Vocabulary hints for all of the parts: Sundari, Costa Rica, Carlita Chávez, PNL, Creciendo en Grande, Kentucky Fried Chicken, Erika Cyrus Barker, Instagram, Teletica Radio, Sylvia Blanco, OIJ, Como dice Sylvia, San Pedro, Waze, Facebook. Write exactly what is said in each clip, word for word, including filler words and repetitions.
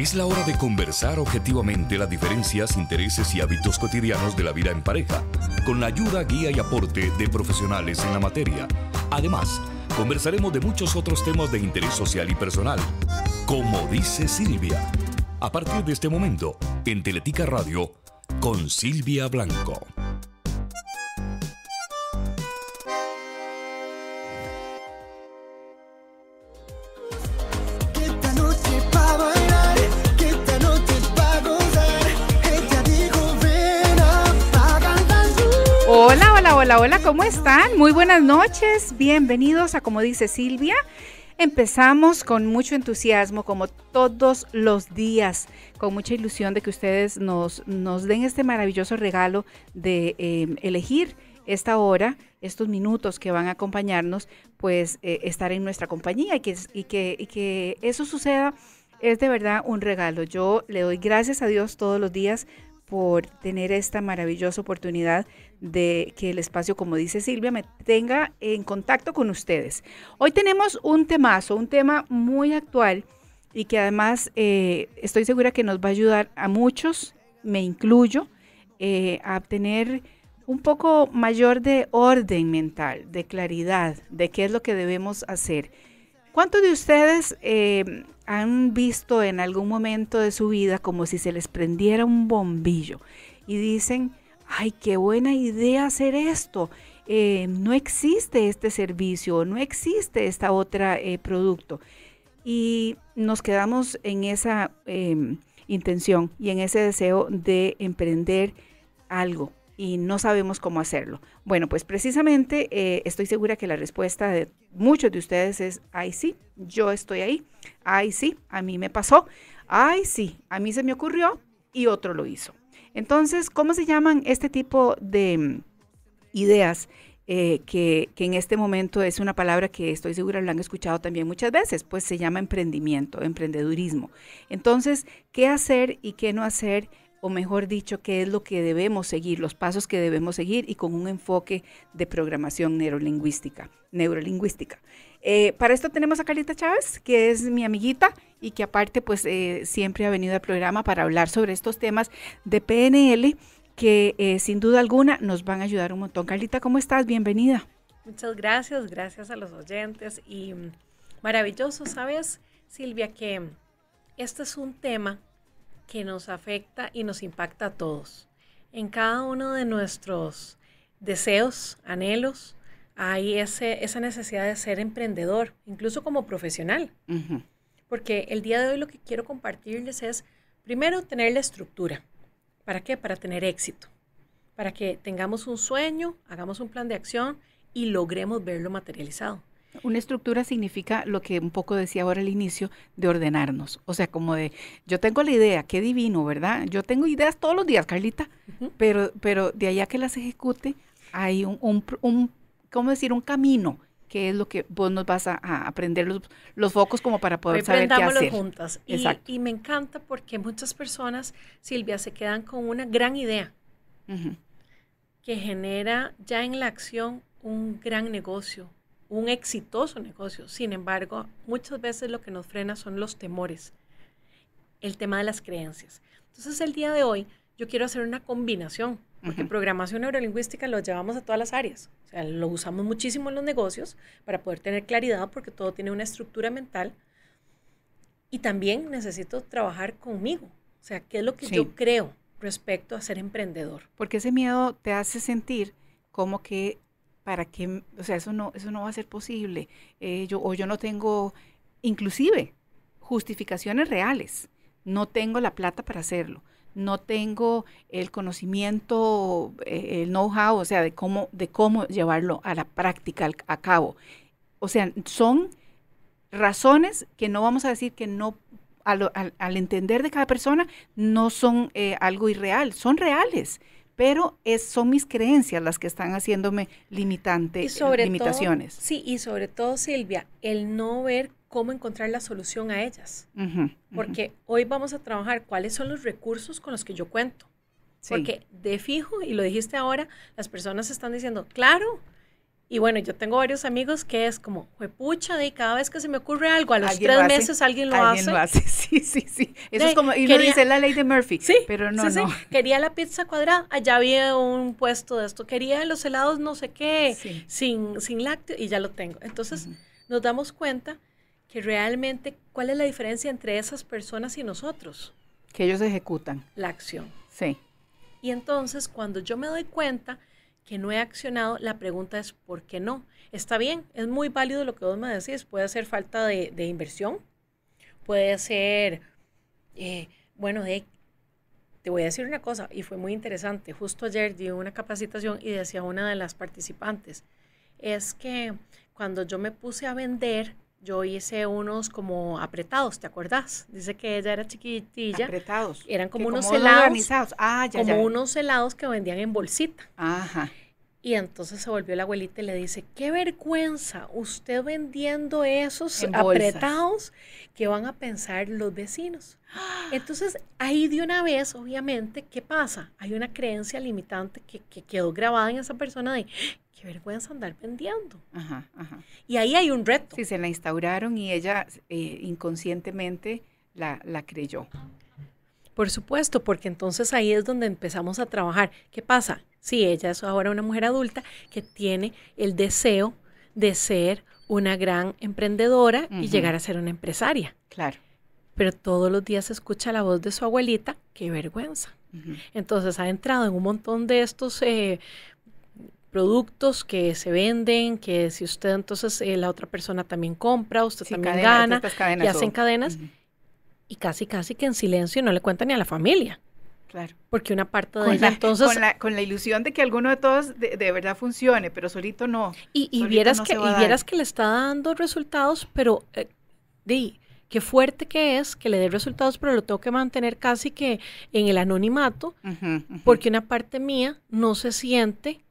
Es la hora de conversar objetivamente las diferencias, intereses y hábitos cotidianos de la vida en pareja, con la ayuda, guía y aporte de profesionales en la materia. Además, conversaremos de muchos otros temas de interés social y personal. Como dice Sylvia, a partir de este momento, en Teletica Radio, con Sylvia Blanco. Hola, hola, hola, hola, ¿cómo están? Muy buenas noches, bienvenidos a Como dice Sylvia. Empezamos con mucho entusiasmo, como todos los días, con mucha ilusión de que ustedes nos, nos den este maravilloso regalo de eh, elegir esta hora, estos minutos que van a acompañarnos, pues eh, estar en nuestra compañía y que, y, que, y que eso suceda es de verdad un regalo. Yo le doy gracias a Dios todos los días por tener esta maravillosa oportunidad de que el espacio, como dice Sylvia, me tenga en contacto con ustedes. Hoy tenemos un temazo, un tema muy actual y que además eh, estoy segura que nos va a ayudar a muchos, me incluyo, eh, a obtener un poco mayor de orden mental, de claridad, de qué es lo que debemos hacer. ¿Cuántos de ustedes eh, han visto en algún momento de su vida como si se les prendiera un bombillo y dicen, ay, qué buena idea hacer esto, eh, no existe este servicio, no existe esta otra eh, producto? Y nos quedamos en esa eh, intención y en ese deseo de emprender algo y no sabemos cómo hacerlo. Bueno, pues precisamente eh, estoy segura que la respuesta de muchos de ustedes es, ay sí, yo estoy ahí, ay sí, a mí me pasó, ay sí, a mí se me ocurrió y otro lo hizo. Entonces, ¿cómo se llaman este tipo de ideas? Eh, que, que en este momento es una palabra que estoy segura la han escuchado también muchas veces, pues se llama emprendimiento, emprendedurismo. Entonces, ¿qué hacer y qué no hacer? O mejor dicho, qué es lo que debemos seguir, los pasos que debemos seguir y con un enfoque de programación neurolingüística. neurolingüística. Eh, para esto tenemos a Carlita Chávez, que es mi amiguita y que aparte pues eh, siempre ha venido al programa para hablar sobre estos temas de P N L que eh, sin duda alguna nos van a ayudar un montón. Carlita, ¿cómo estás? Bienvenida. Muchas gracias, gracias a los oyentes y maravilloso, ¿sabes, Sylvia? Que este es un tema que nos afecta y nos impacta a todos. En cada uno de nuestros deseos, anhelos, hay ese, esa necesidad de ser emprendedor, incluso como profesional. Uh-huh. Porque el día de hoy lo que quiero compartirles es, primero, tener la estructura. ¿Para qué? Para tener éxito. Para que tengamos un sueño, hagamos un plan de acción y logremos verlo materializado. Una estructura significa lo que un poco decía ahora al inicio, de ordenarnos. O sea, como de, yo tengo la idea, qué divino, ¿verdad? Yo tengo ideas todos los días, Carlita, uh-huh. pero, pero de allá que las ejecute hay un, un, un, ¿cómo decir? Un camino, que es lo que vos nos vas a, a aprender los, los focos como para poder saber qué hacer. Juntas. Y, y me encanta porque muchas personas, Sylvia, se quedan con una gran idea uh-huh. que genera ya en la acción un gran negocio, un exitoso negocio. Sin embargo, muchas veces lo que nos frena son los temores, el tema de las creencias. Entonces, el día de hoy, yo quiero hacer una combinación, porque uh-huh. programación neurolingüística lo llevamos a todas las áreas. O sea, lo usamos muchísimo en los negocios para poder tener claridad, porque todo tiene una estructura mental. Y también necesito trabajar conmigo. O sea, ¿qué es lo que sí. yo creo respecto a ser emprendedor? Porque ese miedo te hace sentir como que para que, o sea, eso no, eso no va a ser posible, eh, yo, o yo no tengo, inclusive, justificaciones reales, no tengo la plata para hacerlo, no tengo el conocimiento, eh, el know-how, o sea, de cómo, de cómo llevarlo a la práctica, al, a cabo. O sea, son razones que no vamos a decir que no, al, al, al entender de cada persona, no son eh, algo irreal, son reales. Pero es, son mis creencias las que están haciéndome limitante, y sobre limitaciones. Todo, sí, y sobre todo, Sylvia, el no ver cómo encontrar la solución a ellas. Uh-huh, uh-huh. Porque hoy vamos a trabajar cuáles son los recursos con los que yo cuento. Sí. Porque de fijo, y lo dijiste ahora, las personas están diciendo, claro, Y bueno, yo tengo varios amigos que es como, juepucha, y cada vez que se me ocurre algo, a los tres meses alguien lo hace. Alguien lo hace, sí, sí, sí. Eso es como, y uno dice la ley de Murphy, sí, pero no, sí, no. Sí. Quería la pizza cuadrada, allá había un puesto de esto, quería los helados no sé qué, sí. sin, sin lácteo, y ya lo tengo. Entonces, uh-huh. nos damos cuenta que realmente, ¿cuál es la diferencia entre esas personas y nosotros? Que ellos ejecutan. La acción. Sí. Y entonces, cuando yo me doy cuenta que no he accionado, la pregunta es ¿por qué no? Está bien, es muy válido lo que vos me decís, puede ser falta de, de inversión, puede ser, eh, bueno, de, te voy a decir una cosa, y fue muy interesante, justo ayer di una capacitación y decía una de las participantes, es que cuando yo me puse a vender, yo hice unos como apretados, ¿te acordás? Dice que ella era chiquitilla. Apretados. Eran como unos como helados. Organizados. Ah, ya, como ya. unos helados que vendían en bolsita. Ajá. Y entonces se volvió la abuelita y le dice, qué vergüenza usted vendiendo esos apretados que van a pensar los vecinos. Entonces, ahí de una vez, obviamente, ¿qué pasa? Hay una creencia limitante que, que quedó grabada en esa persona de, qué vergüenza andar vendiendo. Ajá, ajá. Y ahí hay un reto. Sí, se la instauraron y ella eh, inconscientemente la, la creyó. Por supuesto, porque entonces ahí es donde empezamos a trabajar. ¿Qué pasa? Sí, ella es ahora una mujer adulta que tiene el deseo de ser una gran emprendedora uh-huh. y llegar a ser una empresaria. Claro. Pero todos los días escucha la voz de su abuelita, qué vergüenza. Uh-huh. Entonces ha entrado en un montón de estos eh, productos que se venden, que si usted entonces eh, la otra persona también compra, usted sí, también cadena, gana, estas cadenas y hacen todo. Cadenas uh-huh. y casi casi que en silencio y no le cuentan ni a la familia. Claro. Porque una parte de con ella, la, entonces... Con la, con la ilusión de que alguno de todos de, de verdad funcione, pero solito no. Y, y, solito vieras, no que, y vieras que le está dando resultados, pero eh, di, qué fuerte que es que le dé resultados, pero lo tengo que mantener casi que en el anonimato, uh-huh, uh-huh. porque una parte mía no se siente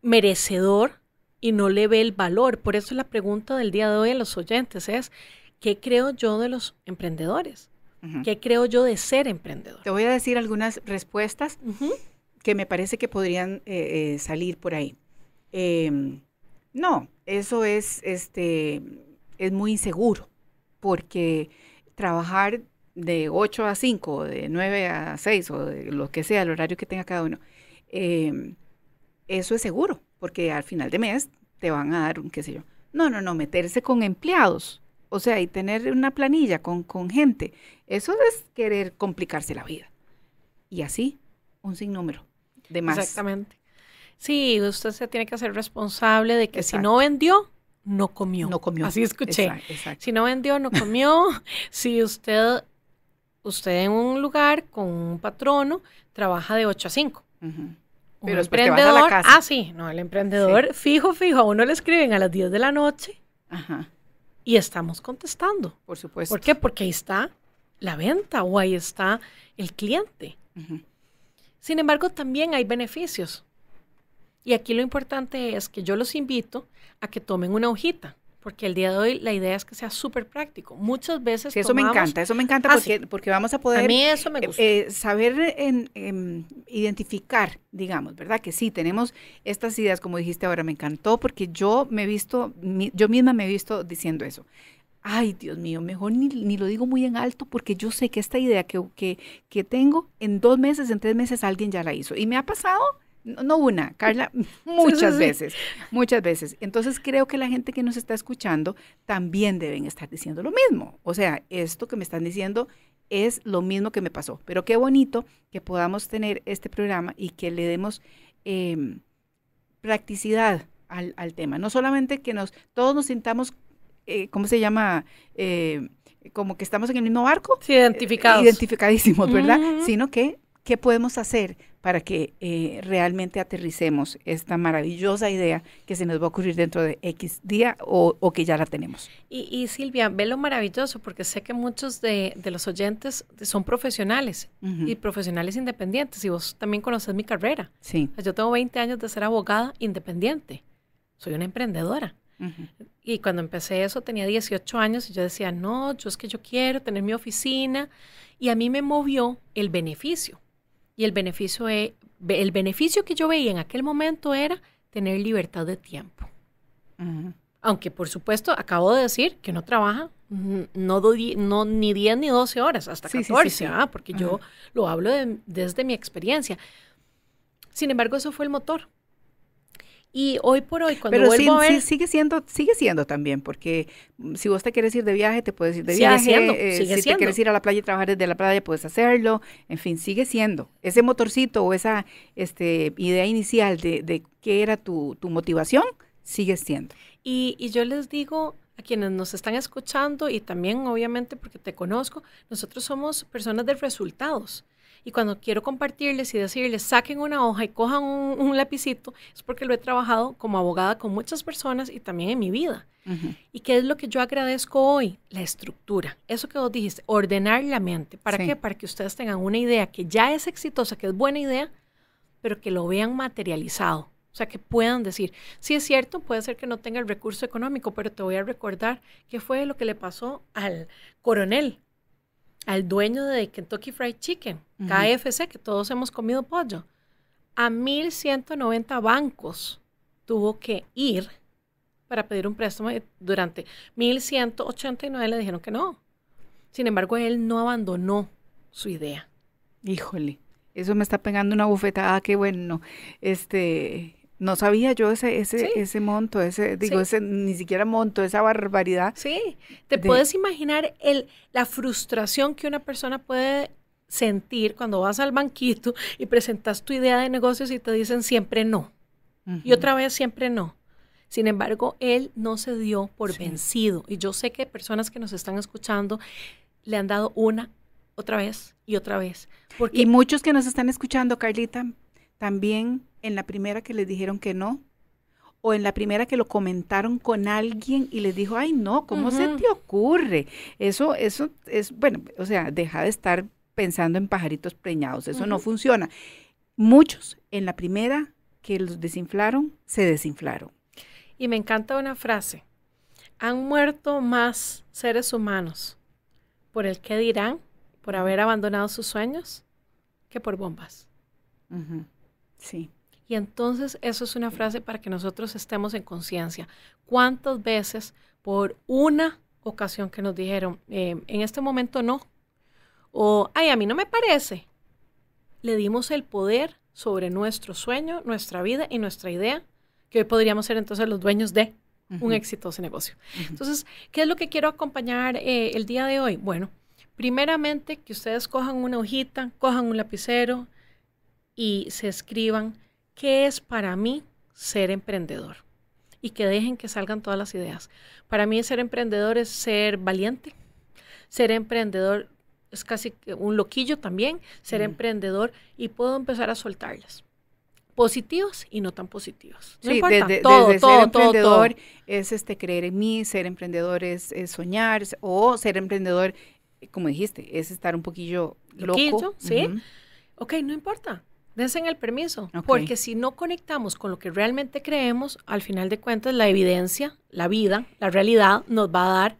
merecedor y no le ve el valor. Por eso la pregunta del día de hoy a los oyentes es, ¿qué creo yo de los emprendedores? Uh-huh. ¿Qué creo yo de ser emprendedor? Te voy a decir algunas respuestas uh-huh. que me parece que podrían eh, eh, salir por ahí. Eh, no, eso es, este, es muy inseguro, porque trabajar de ocho a cinco, de nueve a seis, o de lo que sea, el horario que tenga cada uno, eh, eso es seguro, porque al final de mes te van a dar un qué sé yo. No, no, no, meterse con empleados. O sea, y tener una planilla con, con gente, eso es querer complicarse la vida. Y así, un sinnúmero de más. Exactamente. Sí, usted se tiene que hacer responsable de que exacto. si no vendió, no comió. No comió. Así escuché. Exacto, exacto. Si no vendió, no comió. Si usted, usted en un lugar con un patrono trabaja de ocho a cinco. Uh-huh. Pero un emprendedor, vas a la casa. Ah, sí, no, el emprendedor, sí. fijo, fijo, a uno le escriben a las diez de la noche. Ajá. Y estamos contestando. Por supuesto. ¿Por qué? Porque ahí está la venta o ahí está el cliente. Uh-huh. Sin embargo, también hay beneficios. Y aquí lo importante es que yo los invito a que tomen una hojita, porque el día de hoy la idea es que sea súper práctico. Muchas veces sí, eso tomamos, me encanta, eso me encanta porque, ah, sí. porque vamos a poder a mí eso me gusta. Eh, saber en, en, identificar, digamos, ¿verdad? Que sí, tenemos estas ideas, como dijiste ahora, me encantó porque yo me he visto, mi, yo misma me he visto diciendo eso. Ay, Dios mío, mejor ni, ni lo digo muy en alto porque yo sé que esta idea que, que, que tengo en dos meses, en tres meses alguien ya la hizo. Y me ha pasado... No una, Carla, muchas veces, muchas veces. Entonces creo que la gente que nos está escuchando también deben estar diciendo lo mismo. O sea, esto que me están diciendo es lo mismo que me pasó. Pero qué bonito que podamos tener este programa y que le demos eh, practicidad al, al tema. No solamente que nos todos nos sintamos, eh, ¿cómo se llama?, eh, como que estamos en el mismo barco. Sí, identificados. Eh, identificadísimos, ¿verdad? Uh-huh. Sino que, ¿qué podemos hacer para que eh, realmente aterricemos esta maravillosa idea que se nos va a ocurrir dentro de X día o, o que ya la tenemos? Y, y Silvia, ve lo maravilloso, porque sé que muchos de, de los oyentes son profesionales uh-huh. y profesionales independientes, y vos también conoces mi carrera. Sí. Yo tengo veinte años de ser abogada independiente, soy una emprendedora. Uh-huh. Y cuando empecé eso tenía dieciocho años y yo decía, no, yo es que yo quiero tener mi oficina, y a mí me movió el beneficio. Y el beneficio, el beneficio que yo veía en aquel momento era tener libertad de tiempo. Uh-huh. Aunque, por supuesto, acabo de decir que uno trabaja no doy, no, ni diez ni doce horas, hasta sí, catorce, sí, sí, sí. ¿Ah? Porque uh-huh. yo lo hablo de, desde mi experiencia. Sin embargo, eso fue el motor. Y hoy por hoy, cuando Pero vuelvo sí, a ver... Pero sí, sigue siendo, sigue siendo también, porque si vos te quieres ir de viaje, te puedes ir de sigue viaje. Siendo, eh, sigue si siendo. Te quieres ir a la playa y trabajar desde la playa, puedes hacerlo. En fin, sigue siendo. Ese motorcito o esa este, idea inicial de, de qué era tu, tu motivación, sigue siendo. Y, y yo les digo a quienes nos están escuchando, y también obviamente porque te conozco, nosotros somos personas de resultados. Y cuando quiero compartirles y decirles, saquen una hoja y cojan un, un lapicito, es porque lo he trabajado como abogada con muchas personas y también en mi vida. Uh-huh. ¿Y qué es lo que yo agradezco hoy? La estructura. Eso que vos dijiste, ordenar la mente. ¿Para sí. qué? Para que ustedes tengan una idea que ya es exitosa, que es buena idea, pero que lo vean materializado. O sea, que puedan decir, sí es cierto, puede ser que no tenga el recurso económico, pero te voy a recordar qué fue lo que le pasó al coronel, al dueño de Kentucky Fried Chicken, uh-huh. K F C, que todos hemos comido pollo. A mil ciento noventa bancos tuvo que ir para pedir un préstamo. Durante mil ciento ochenta y nueve le dijeron que no. Sin embargo, él no abandonó su idea. Híjole, eso me está pegando una bofetada. Ah, qué bueno. Este... No sabía yo ese, ese, sí. ese monto, ese, digo, sí. ese, ni siquiera monto, esa barbaridad. Sí, te de... puedes imaginar el, la frustración que una persona puede sentir cuando vas al banquito y presentas tu idea de negocios y te dicen siempre no. Uh-huh. Y otra vez siempre no. Sin embargo, él no se dio por sí. vencido. Y yo sé que personas que nos están escuchando le han dado una, otra vez y otra vez. Porque... Y muchos que nos están escuchando, Carlita, también... en la primera que les dijeron que no, o en la primera que lo comentaron con alguien y les dijo, ay no, ¿cómo uh-huh. se te ocurre? Eso, eso es, bueno, o sea, deja de estar pensando en pajaritos preñados, eso uh-huh. no funciona. Muchos en la primera que los desinflaron, se desinflaron. Y me encanta una frase, han muerto más seres humanos por el que dirán, por haber abandonado sus sueños, que por bombas. Uh-huh. Sí. Y entonces eso es una frase para que nosotros estemos en conciencia. ¿Cuántas veces por una ocasión que nos dijeron, eh, en este momento no, o ay, a mí no me parece, le dimos el poder sobre nuestro sueño, nuestra vida y nuestra idea, que hoy podríamos ser entonces los dueños de uh-huh. un exitoso negocio? Uh-huh. Entonces, ¿qué es lo que quiero acompañar eh, el día de hoy? Bueno, primeramente que ustedes cojan una hojita, cojan un lapicero y se escriban, ¿qué es para mí ser emprendedor? Y que dejen que salgan todas las ideas. Para mí ser emprendedor es ser valiente. Ser emprendedor es casi un loquillo también. Ser mm. emprendedor y puedo empezar a soltarlas. Positivos y no tan positivos. No sí, importa, de, de, todo, desde todo, ser emprendedor todo, todo. es este, creer en mí, ser emprendedor es, es soñar, o ser emprendedor, como dijiste, es estar un poquillo loco. Loquillo, sí. Uh-huh. Ok, no importa. Dense el permiso, okay. Porque si no conectamos con lo que realmente creemos, al final de cuentas la evidencia, la vida, la realidad nos va a dar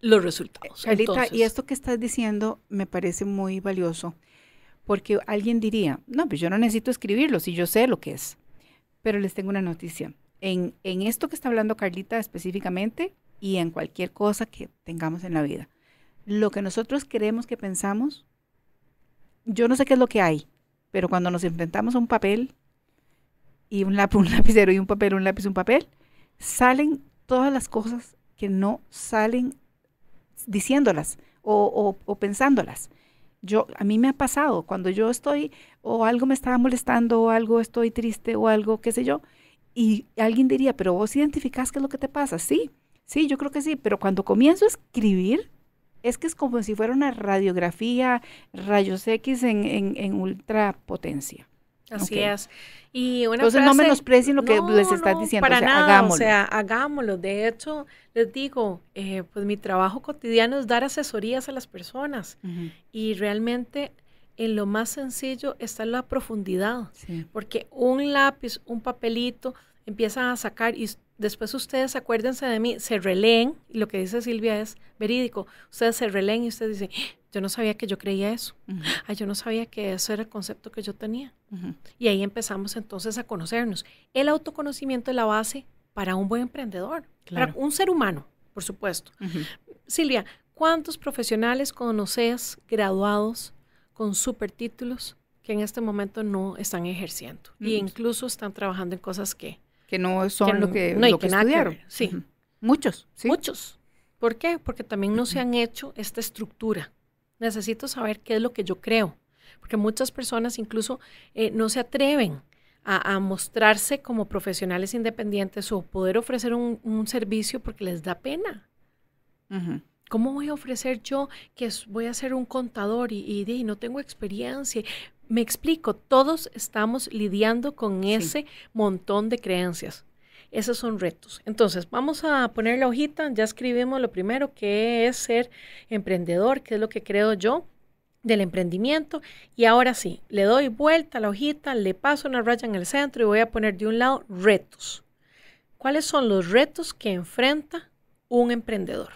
los resultados. Carlita, entonces, y esto que estás diciendo me parece muy valioso, porque alguien diría, no, pues yo no necesito escribirlo, si yo sé lo que es. Pero les tengo una noticia. En, en esto que está hablando Carlita específicamente y en cualquier cosa que tengamos en la vida, lo que nosotros creemos que pensamos, yo no sé qué es lo que hay. Pero cuando nos enfrentamos a un papel, y un lápiz, un lapicero, y un papel, un lápiz, un papel, salen todas las cosas que no salen diciéndolas o, o, o pensándolas. Yo, a mí me ha pasado, cuando yo estoy, o algo me estaba molestando, o algo estoy triste, o algo, qué sé yo, y alguien diría, pero vos identificás qué es lo que te pasa. Sí, sí, yo creo que sí, pero cuando comienzo a escribir, es que es como si fuera una radiografía, rayos X en, en, en ultrapotencia. Así okay. es. Y una Entonces frase, no menosprecien lo que no, les estás no, diciendo, para o sea, nada, hagámoslo. O sea, hagámoslo. De hecho, les digo, eh, pues mi trabajo cotidiano es dar asesorías a las personas. Uh-huh. Y realmente en lo más sencillo está la profundidad. Sí. Porque un lápiz, un papelito, empiezan a sacar y después ustedes, acuérdense de mí, se releen, y lo que dice Sylvia es verídico, ustedes se releen y ustedes dicen, Yo no sabía que yo creía eso. Uh-huh. Ay, yo no sabía que eso era el concepto que yo tenía. Uh-huh. Y ahí empezamos entonces a conocernos. El autoconocimiento es la base para un buen emprendedor, claro, para un ser humano, por supuesto. Uh-huh. Silvia, ¿cuántos profesionales conoces graduados con supertítulos que en este momento no están ejerciendo? Uh-huh. Y incluso están trabajando en cosas que... Que no son que no, lo que, no, lo que, que estudiaron. Que, sí. Uh-huh. Muchos, sí. Muchos. ¿Por qué? Porque también no uh-huh. se han hecho esta estructura. Necesito saber qué es lo que yo creo, porque muchas personas incluso eh, no se atreven a, a mostrarse como profesionales independientes o poder ofrecer un, un servicio porque les da pena. Uh-huh. ¿Cómo voy a ofrecer yo que voy a ser un contador y, y, y no tengo experiencia? Me explico, todos estamos lidiando con sí. ese montón de creencias. Esos son retos. Entonces, vamos a poner la hojita, ya escribimos lo primero, que es ser emprendedor, que es lo que creo yo del emprendimiento. Y ahora sí, le doy vuelta a la hojita, le paso una raya en el centro y voy a poner de un lado retos. ¿Cuáles son los retos que enfrenta un emprendedor?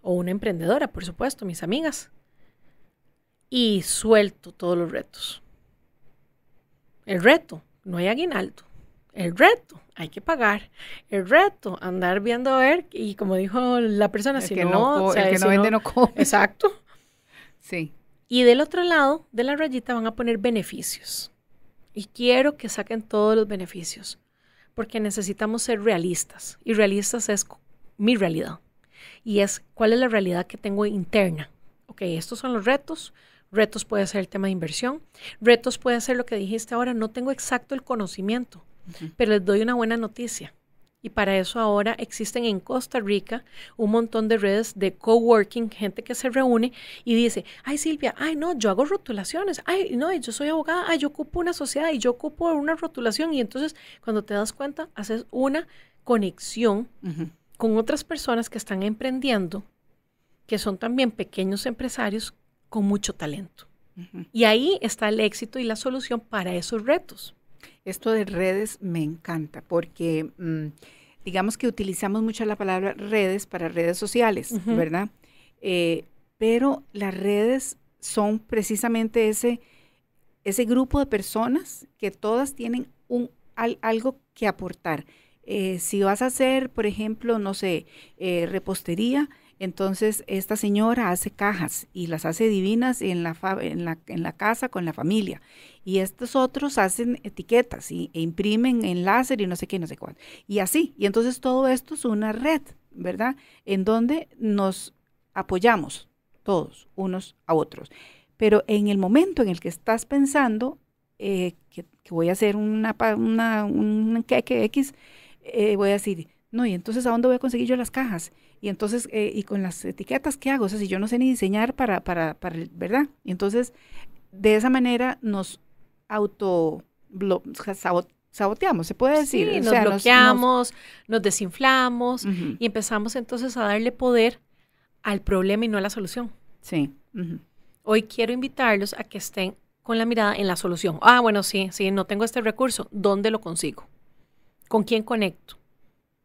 O una emprendedora, por supuesto, mis amigas. Y suelto todos los retos. El reto, no hay aguinaldo. El reto, hay que pagar. El reto, andar viendo a ver, y como dijo la persona, el si que no, no, o sea, el que si no vende no, no come. Exacto. Sí. Y del otro lado de la rayita van a poner beneficios. Y quiero que saquen todos los beneficios, porque necesitamos ser realistas. Y realistas es mi realidad. Y es cuál es la realidad que tengo interna. Ok, estos son los retos. Retos puede ser el tema de inversión. Retos puede ser lo que dijiste ahora, no tengo exacto el conocimiento. Pero les doy una buena noticia. Y para eso ahora existen en Costa Rica un montón de redes de coworking, gente que se reúne y dice, ay Silvia, ay no, yo hago rotulaciones, ay no, yo soy abogada, ay yo ocupo una sociedad y yo ocupo una rotulación. Y entonces cuando te das cuenta, haces una conexión uh-huh. con otras personas que están emprendiendo, que son también pequeños empresarios con mucho talento. Uh-huh. Y ahí está el éxito y la solución para esos retos. Esto de redes me encanta porque mmm, digamos que utilizamos mucho la palabra redes para redes sociales, uh-huh. ¿verdad? Eh, pero las redes son precisamente ese, ese grupo de personas que todas tienen un, al, algo que aportar. Eh, si vas a hacer, por ejemplo, no sé, eh, repostería, entonces esta señora hace cajas y las hace divinas en la, fa en la, en la casa con la familia. Y estos otros hacen etiquetas y, e imprimen en láser y no sé qué, no sé cuál. Y así. Y entonces todo esto es una red, ¿verdad? En donde nos apoyamos todos, unos a otros. Pero en el momento en el que estás pensando eh, que, que voy a hacer una, una, un queque X, eh, voy a decir, no, y entonces ¿a dónde voy a conseguir yo las cajas? Y entonces, eh, ¿y con las etiquetas qué hago? O sea, si yo no sé ni diseñar para, para, para ¿verdad? Y entonces, de esa manera nos auto saboteamos, ¿se puede decir? Sí, o sea, nos bloqueamos, nos, nos desinflamos uh-huh. y empezamos entonces a darle poder al problema y no a la solución. Sí. Uh-huh. Hoy quiero invitarlos a que estén con la mirada en la solución. Ah, bueno, sí, sí, no tengo este recurso. ¿Dónde lo consigo? ¿Con quién conecto?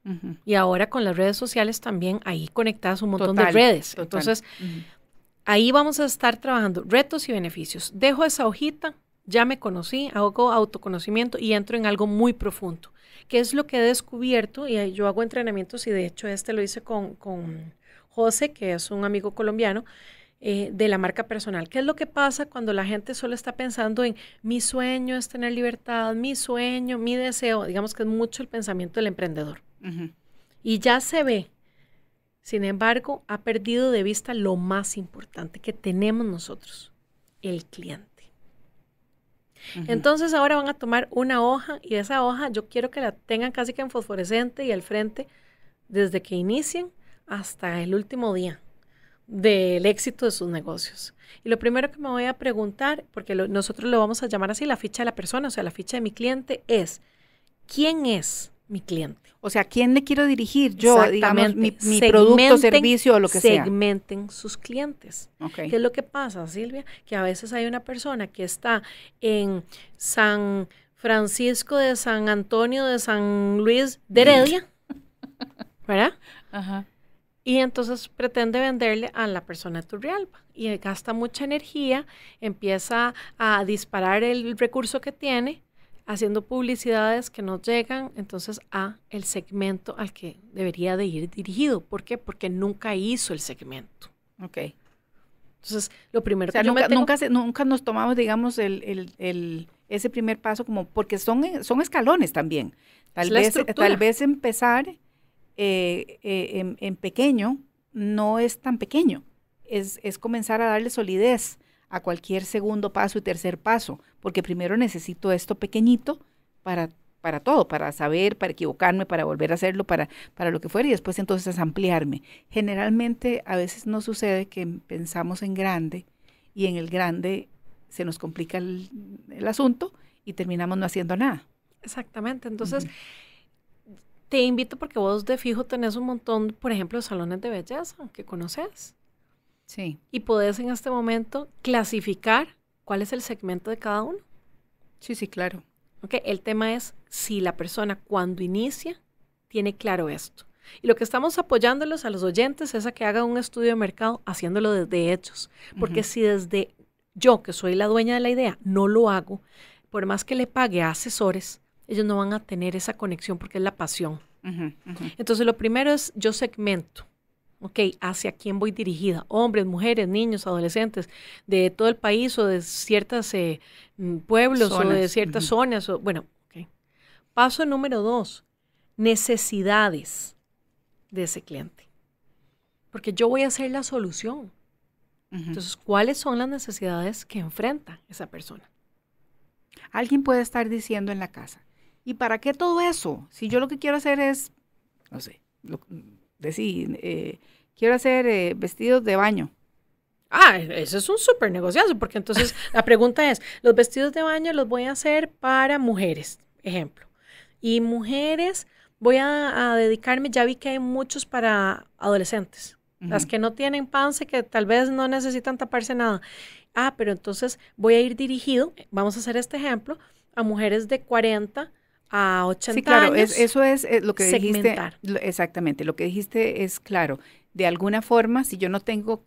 Uh-huh. Y ahora con las redes sociales también ahí conectadas un montón total, de redes. Total. Entonces, uh-huh. ahí vamos a estar trabajando retos y beneficios. Dejo esa hojita, ya me conocí, hago autoconocimiento y entro en algo muy profundo, que es lo que he descubierto. Y yo hago entrenamientos y de hecho este lo hice con, con José, que es un amigo colombiano, eh, de la marca personal. ¿Qué es lo que pasa cuando la gente solo está pensando en mi sueño es tener libertad, mi sueño, mi deseo? Digamos que es mucho el pensamiento del emprendedor. Uh-huh. Y ya se ve, sin embargo, ha perdido de vista lo más importante que tenemos nosotros, el cliente. Uh-huh. Entonces ahora van a tomar una hoja y esa hoja yo quiero que la tengan casi que en fosforescente y al frente desde que inicien hasta el último día del éxito de sus negocios. Y lo primero que me voy a preguntar, porque lo, nosotros lo vamos a llamar así, la ficha de la persona, o sea, la ficha de mi cliente es, ¿quién es mi cliente? O sea, ¿a quién le quiero dirigir yo, digamos, mi, mi producto, servicio o lo que sea? Segmenten sus clientes. Okay. ¿Qué es lo que pasa, Silvia? Que a veces hay una persona que está en San Francisco de San Antonio de San Luis de Heredia, ¿verdad? Ajá. Y entonces pretende venderle a la persona de Turrialba y gasta mucha energía, empieza a disparar el recurso que tiene, haciendo publicidades que no llegan entonces a el segmento al que debería de ir dirigido. ¿Por qué? Porque nunca hizo el segmento. Ok. Entonces, lo primero o sea, que nunca, yo me tengo... nunca, se, nunca nos tomamos, digamos, el, el, el, ese primer paso como... Porque son, son escalones también. Tal vez, tal vez empezar eh, eh, en, en pequeño no es tan pequeño. Es, es comenzar a darle solidez a cualquier segundo paso y tercer paso, porque primero necesito esto pequeñito para, para todo, para saber, para equivocarme, para volver a hacerlo, para, para lo que fuera, y después entonces ampliarme. Generalmente a veces nos sucede que pensamos en grande, y en el grande se nos complica el, el asunto, y terminamos no haciendo nada. Exactamente, entonces... Uh-huh. Te invito porque vos de fijo tenés un montón, por ejemplo, de salones de belleza que conoces. Sí. Y podés en este momento clasificar cuál es el segmento de cada uno. Sí, sí, claro. Okay. El tema es si la persona cuando inicia tiene claro esto. Y lo que estamos apoyándolos a los oyentes es a que hagan un estudio de mercado haciéndolo desde ellos. Porque uh-huh. si desde yo, que soy la dueña de la idea, no lo hago, por más que le pague a asesores, ellos no van a tener esa conexión porque es la pasión. Uh-huh, uh-huh. Entonces lo primero es yo segmento. Ok, ¿hacia quién voy dirigida? Hombres, mujeres, niños, adolescentes, de todo el país o de ciertos eh, pueblos zonas. O de ciertas uh-huh. zonas. O, bueno, ok. Paso número dos, necesidades de ese cliente. Porque yo voy a hacer la solución. Uh-huh. Entonces, ¿cuáles son las necesidades que enfrenta esa persona? Alguien puede estar diciendo en la casa, ¿y para qué todo eso? Si yo lo que quiero hacer es, no sé, lo, decir, eh, quiero hacer eh, vestidos de baño. Ah, eso es un súper negociazo, porque entonces la pregunta es, los vestidos de baño los voy a hacer para mujeres, ejemplo. Y mujeres voy a, a dedicarme, ya vi que hay muchos para adolescentes, uh-huh. las que no tienen panza, que tal vez no necesitan taparse nada. Ah, pero entonces voy a ir dirigido, vamos a hacer este ejemplo, a mujeres de cuarenta a ochenta sí, claro, años, es, eso es, es lo que segmentar. Dijiste. Lo, exactamente, lo que dijiste es claro. De alguna forma, si yo no tengo,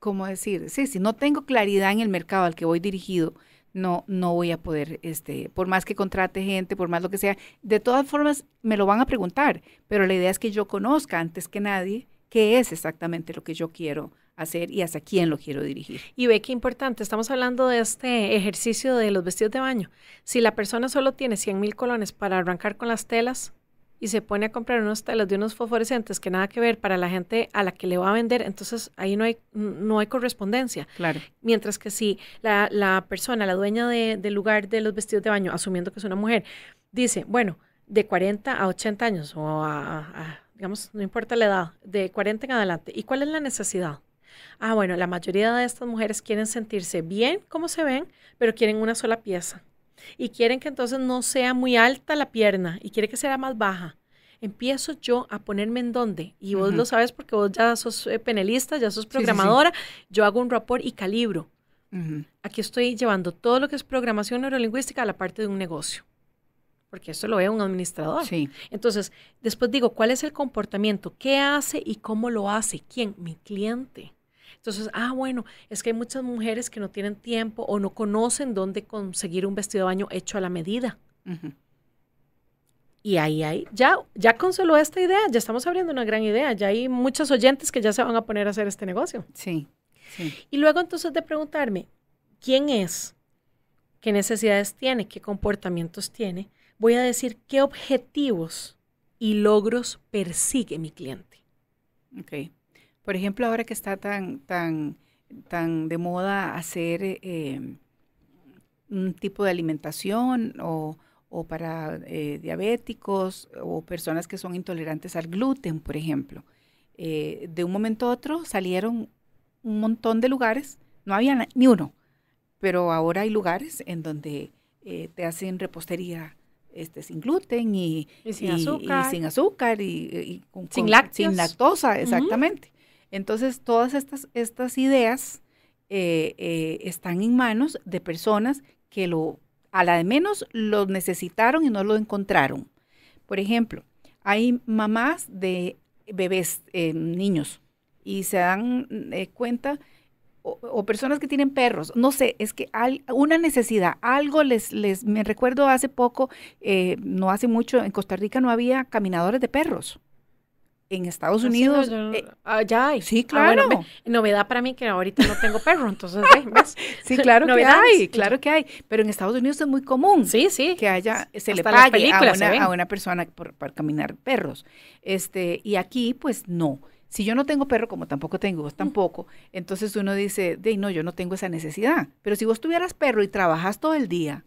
¿cómo decir? Sí, si no tengo claridad en el mercado al que voy dirigido, no, no voy a poder, este, por más que contrate gente, por más lo que sea, de todas formas me lo van a preguntar, pero la idea es que yo conozca antes que nadie qué es exactamente lo que yo quiero hacer y hasta quién lo quiero dirigir. Y ve qué importante, estamos hablando de este ejercicio de los vestidos de baño. Si la persona solo tiene cien mil colones para arrancar con las telas y se pone a comprar unas telas de unos fosforescentes que nada que ver para la gente a la que le va a vender, entonces ahí no hay, no hay correspondencia. Claro. Mientras que si la, la persona, la dueña de, del lugar de los vestidos de baño, asumiendo que es una mujer, dice, bueno, de cuarenta a ochenta años, o a, a, digamos, no importa la edad, de cuarenta en adelante, ¿y cuál es la necesidad? Ah, bueno, la mayoría de estas mujeres quieren sentirse bien como se ven, pero quieren una sola pieza. Y quieren que entonces no sea muy alta la pierna y quiere que sea más baja. Empiezo yo a ponerme en dónde. Y vos uh-huh. lo sabes porque vos ya sos eh, penelista, ya sos programadora. Sí, sí, sí. Yo hago un rapport y calibro. Uh-huh. Aquí estoy llevando todo lo que es programación neurolingüística a la parte de un negocio. Porque esto lo ve un administrador. Sí. Entonces, después digo, ¿cuál es el comportamiento? ¿Qué hace y cómo lo hace? ¿Quién? Mi cliente. Entonces, ah, bueno, es que hay muchas mujeres que no tienen tiempo o no conocen dónde conseguir un vestido de baño hecho a la medida. Uh-huh. Y ahí, ahí, ya, ya consoló esta idea, ya estamos abriendo una gran idea, ya hay muchos oyentes que ya se van a poner a hacer este negocio. Sí, sí. Y luego entonces de preguntarme, ¿quién es? ¿Qué necesidades tiene? ¿Qué comportamientos tiene? Voy a decir qué objetivos y logros persigue mi cliente. Ok. Por ejemplo, ahora que está tan, tan, tan de moda hacer eh, un tipo de alimentación o, o para eh, diabéticos o personas que son intolerantes al gluten, por ejemplo. Eh, de un momento a otro salieron un montón de lugares, no había ni uno, pero ahora hay lugares en donde eh, te hacen repostería. Este, sin gluten y, y, sin, y, azúcar. y sin azúcar y, y con, sin, con, sin lactosa, exactamente. Uh-huh. Entonces, todas estas, estas ideas eh, eh, están en manos de personas que lo, a la de menos lo necesitaron y no lo encontraron. Por ejemplo, hay mamás de bebés, eh, niños, y se dan eh, cuenta, o, o personas que tienen perros, no sé, es que hay una necesidad, algo les, les me recuerdo hace poco, eh, no hace mucho, en Costa Rica no había caminadores de perros. En Estados Unidos. Sí, no, yo, eh, ah, ya hay. Sí, claro. Ah, bueno, me, novedad para mí que ahorita no tengo perro, entonces, ¿ves? Sí, claro que hay, claro que hay. Pero en Estados Unidos es muy común. Sí, sí. Que haya, se le pague a una, a una persona por, por caminar perros. Este, y aquí, pues, no. Si yo no tengo perro, como tampoco tengo, vos tampoco, entonces uno dice, de, no, yo no tengo esa necesidad. Pero si vos tuvieras perro y trabajas todo el día,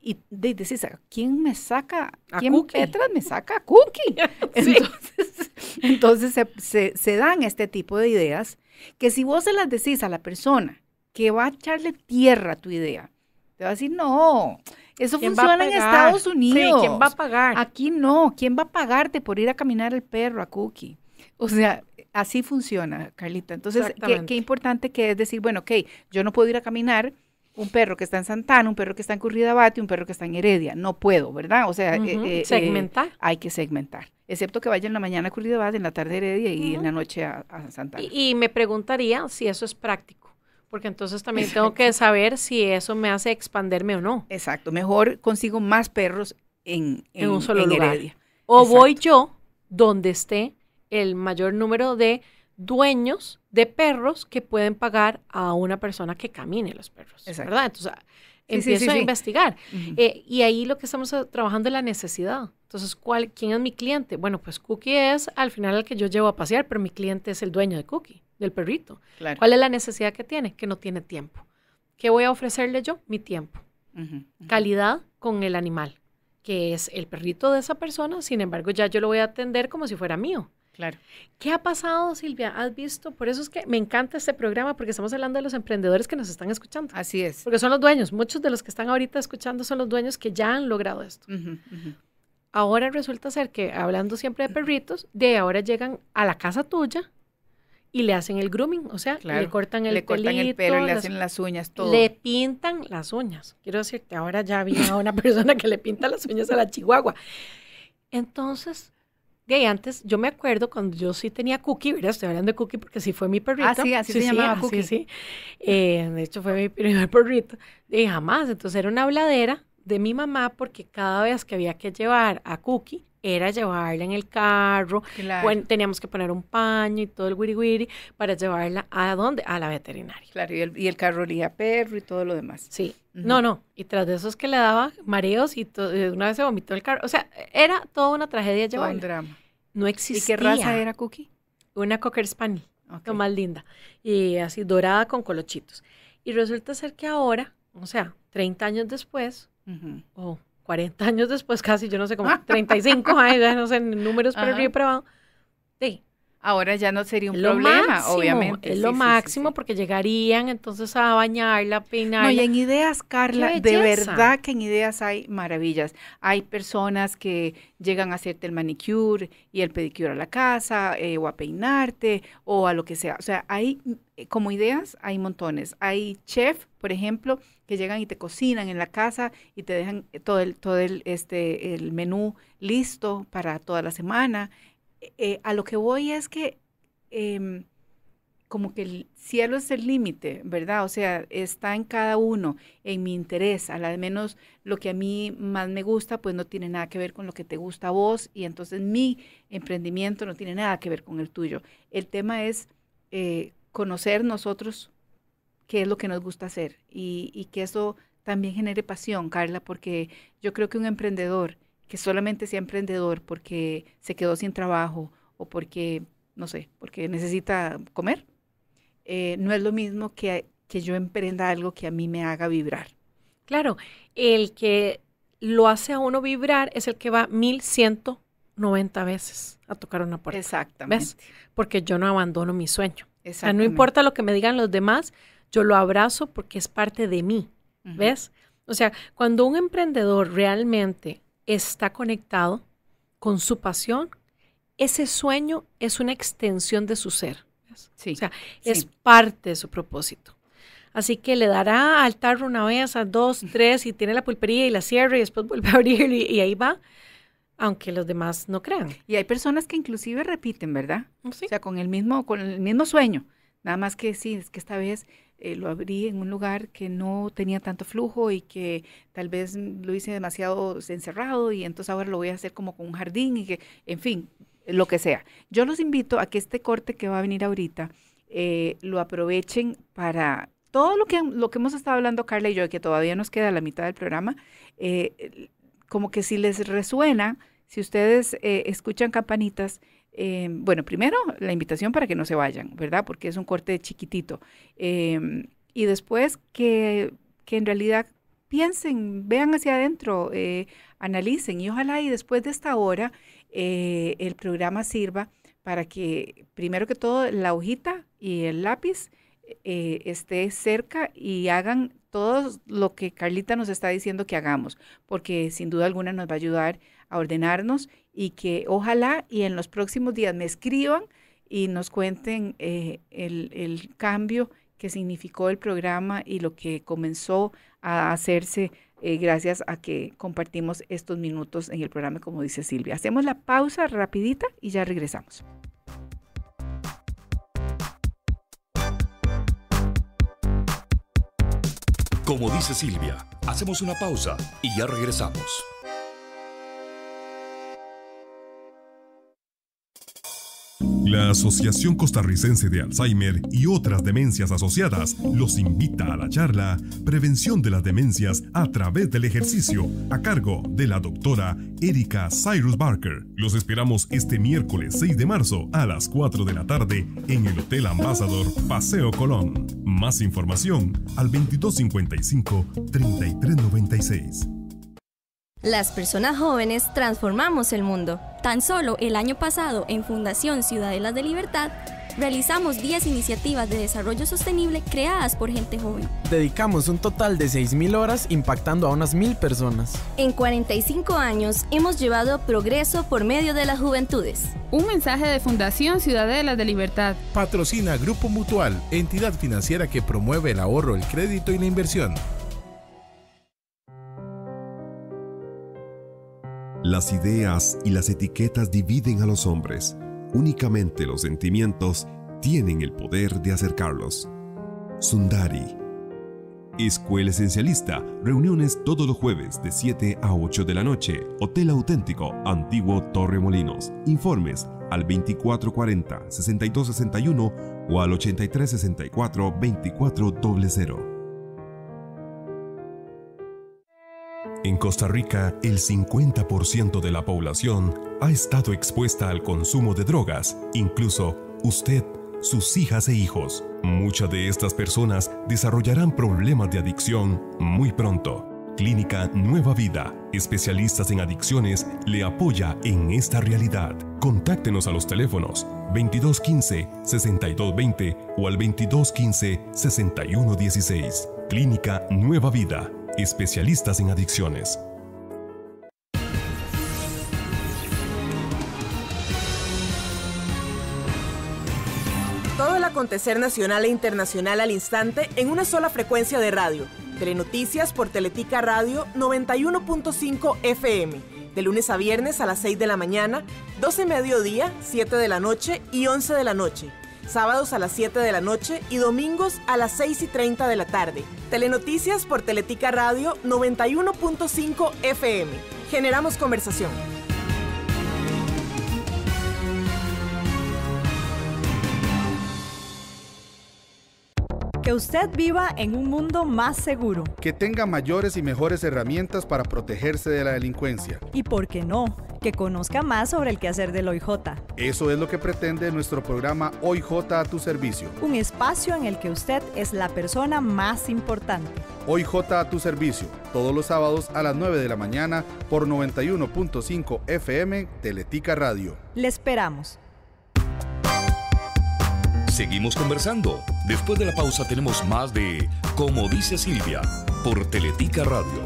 y de, decís, ¿quién me saca? A ¿Quién cookie. Petras me saca a Cookie? Entonces, entonces se, se, se dan este tipo de ideas que si vos se las decís a la persona que va a echarle tierra a tu idea, te va a decir, no, eso funciona en Estados Unidos. Sí, ¿quién va a pagar? Aquí no, ¿quién va a pagarte por ir a caminar el perro a Cookie? O sea, así funciona, Carlita. Entonces, qué, qué importante que es decir, bueno, ok, yo no puedo ir a caminar un perro que está en Santana, un perro que está en Curridabat, un perro que está en Heredia. No puedo, ¿verdad? O sea, uh -huh. eh, eh, segmentar. Eh, hay que segmentar. Excepto que vaya en la mañana a Curridabat, en la tarde a Heredia y uh -huh. en la noche a, a Santana. Y, y me preguntaría si eso es práctico, porque entonces también Exacto. tengo que saber si eso me hace expanderme o no. Exacto. Mejor consigo más perros en, en, en un solo en lugar. Heredia. O Exacto. voy yo donde esté el mayor número de dueños de perros que pueden pagar a una persona que camine los perros, Exacto. ¿verdad? Entonces, sí, empiezo sí, sí, a sí. investigar. Uh-huh. eh, y ahí lo que estamos trabajando es la necesidad. Entonces, ¿cuál, ¿quién es mi cliente? Bueno, pues Cookie es al final el que yo llevo a pasear, pero mi cliente es el dueño de Cookie, del perrito. Claro. ¿Cuál es la necesidad que tiene? Que no tiene tiempo. ¿Qué voy a ofrecerle yo? Mi tiempo. Uh-huh, uh-huh. Calidad con el animal, que es el perrito de esa persona, sin embargo, ya yo lo voy a atender como si fuera mío. Claro. ¿Qué ha pasado, Silvia? ¿Has visto? Por eso es que me encanta este programa, porque estamos hablando de los emprendedores que nos están escuchando. Así es. Porque son los dueños. Muchos de los que están ahorita escuchando son los dueños que ya han logrado esto. Uh-huh, uh-huh. Ahora resulta ser que, hablando siempre de perritos, de ahora llegan a la casa tuya y le hacen el grooming. O sea, claro. le cortan el le pelito. Le cortan el pelo, le las, hacen las uñas, todo. Le pintan las uñas. Quiero decir que ahora ya había una persona que le pinta las uñas a la chihuahua. Entonces... De ahí antes, yo me acuerdo cuando yo sí tenía Cookie, ¿verdad? Estoy hablando de Cookie porque sí fue mi perrito. Ah, sí, así sí, se sí, llamaba Cookie. Sí, sí. Eh, de hecho, fue mi primer perrito. Y jamás, entonces era una habladera de mi mamá porque cada vez que había que llevar a Cookie, era llevarla en el carro, claro. bueno, teníamos que poner un paño y todo el guiri guiri para llevarla ¿a dónde? A la veterinaria. Claro, y el, y el carro olía perro y todo lo demás. Sí, uh-huh. no, no, y tras de eso es que le daba mareos y una vez se vomitó el carro, o sea, era toda una tragedia llevarla. Todo un drama. No existía. ¿Y qué raza era Cookie? Una Cocker Spaniel, okay. lo más linda, y así dorada con colochitos. Y resulta ser que ahora, o sea, treinta años después, uh-huh. o... Oh, cuarenta años después casi, yo no sé, como treinta y cinco, ay, ya no sé, números para arriba y para abajo. Sí. Ahora ya no sería un problema, máximo, obviamente. Es sí, lo sí, máximo, sí, sí. porque llegarían entonces a bañarla, a peinarla. No, y en ideas, Carla, de verdad que en ideas hay maravillas. Hay personas que llegan a hacerte el manicure y el pedicure a la casa, eh, o a peinarte, o a lo que sea. O sea, hay, como ideas, hay montones. Hay chef, por ejemplo, que llegan y te cocinan en la casa y te dejan todo el, todo el, este, el menú listo para toda la semana. Eh, a lo que voy es que eh, como que el cielo es el límite, ¿verdad? O sea, está en cada uno, en mi interés, al menos lo que a mí más me gusta, pues no tiene nada que ver con lo que te gusta a vos, y entonces mi emprendimiento no tiene nada que ver con el tuyo. El tema es eh, conocer nosotros qué es lo que nos gusta hacer, y, y que eso también genere pasión, Carla, porque yo creo que un emprendedor que solamente sea emprendedor porque se quedó sin trabajo o porque, no sé, porque necesita comer, eh, no es lo mismo que, que yo emprenda algo que a mí me haga vibrar. Claro, el que lo hace a uno vibrar es el que va mil ciento noventa veces a tocar una puerta. Exactamente. ¿Ves? Porque yo no abandono mi sueño. O sea, no importa lo que me digan los demás, yo lo abrazo porque es parte de mí. Uh-huh. ¿Ves? O sea, cuando un emprendedor realmente está conectado con su pasión, ese sueño es una extensión de su ser. Sí, o sea, sí. es parte de su propósito. Así que le dará al tarro una vez, a dos, tres, y tiene la pulpería y la cierra y después vuelve a abrir y, y ahí va. aunque los demás no crean. Y hay personas que inclusive repiten, ¿verdad? Sí. O sea, con el mismo, con el mismo sueño, nada más que sí, es que esta vez eh, lo abrí en un lugar que no tenía tanto flujo y que tal vez lo hice demasiado encerrado y entonces ahora lo voy a hacer como con un jardín y que, en fin, lo que sea. Yo los invito a que este corte que va a venir ahorita eh, lo aprovechen para todo lo que, lo que hemos estado hablando Carla y yo, que todavía nos queda la mitad del programa, eh, como que si les resuena, si ustedes eh, escuchan campanitas, eh, bueno, primero la invitación para que no se vayan, ¿verdad? Porque es un corte chiquitito. Eh, y después que, que en realidad piensen, vean hacia adentro, eh, analicen y ojalá y después de esta hora eh, el programa sirva para que primero que todo la hojita y el lápiz eh, esté cerca y hagan todo lo que Carlita nos está diciendo que hagamos, porque sin duda alguna nos va a ayudar a ordenarnos y que ojalá y en los próximos días me escriban y nos cuenten eh, el, el cambio que significó el programa y lo que comenzó a hacerse eh, gracias a que compartimos estos minutos en el programa, como dice Sylvia. Hacemos la pausa rapidita y ya regresamos. Como dice Sylvia, hacemos una pausa y ya regresamos. La Asociación Costarricense de Alzheimer y otras demencias asociadas los invita a la charla Prevención de las Demencias a través del ejercicio, a cargo de la doctora Erika Cyrus Barker. Los esperamos este miércoles seis de marzo a las cuatro de la tarde en el Hotel Ambassador, Paseo Colón. Más información al veintidós cincuenta y cinco, treinta y tres noventa y seis. Las personas jóvenes transformamos el mundo. Tan solo el año pasado, en Fundación Ciudadelas de Libertad, realizamos diez iniciativas de desarrollo sostenible creadas por gente joven. Dedicamos un total de seis mil horas impactando a unas mil personas. En cuarenta y cinco años hemos llevado progreso por medio de las juventudes. Un mensaje de Fundación Ciudadelas de Libertad. Patrocina Grupo Mutual, entidad financiera que promueve el ahorro, el crédito y la inversión. Las ideas y las etiquetas dividen a los hombres. Únicamente los sentimientos tienen el poder de acercarlos. Sundari. Escuela Esencialista. Reuniones todos los jueves de siete a ocho de la noche. Hotel Auténtico, Antiguo Torremolinos. Informes al veinticuatro cuarenta, sesenta y dos sesenta y uno o al ochenta y tres sesenta y cuatro, veinticuatro cero cero. En Costa Rica, el cincuenta por ciento de la población ha estado expuesta al consumo de drogas, incluso usted, sus hijas e hijos. Muchas de estas personas desarrollarán problemas de adicción muy pronto. Clínica Nueva Vida, especialistas en adicciones, le apoya en esta realidad. Contáctenos a los teléfonos veintidós quince, sesenta y dos veinte o al veintidós quince, sesenta y uno dieciséis. Clínica Nueva Vida. Especialistas en adicciones. Todo el acontecer nacional e internacional al instante en una sola frecuencia de radio. Telenoticias por Teletica Radio noventa y uno punto cinco F M. De lunes a viernes a las seis de la mañana, doce y mediodía, siete de la noche y once de la noche. Sábados a las siete de la noche y domingos a las seis y treinta de la tarde. Telenoticias por Teletica Radio noventa y uno punto cinco F M. Generamos conversación. Que usted viva en un mundo más seguro. Que tenga mayores y mejores herramientas para protegerse de la delincuencia. Y por qué no, que conozca más sobre el quehacer del O I J. Eso es lo que pretende nuestro programa O I J a tu servicio. Un espacio en el que usted es la persona más importante. O I J a tu servicio, todos los sábados a las nueve de la mañana por noventa y uno punto cinco F M Teletica Radio. Le esperamos. Seguimos conversando. Después de la pausa tenemos más de Como dice Sylvia por Teletica Radio.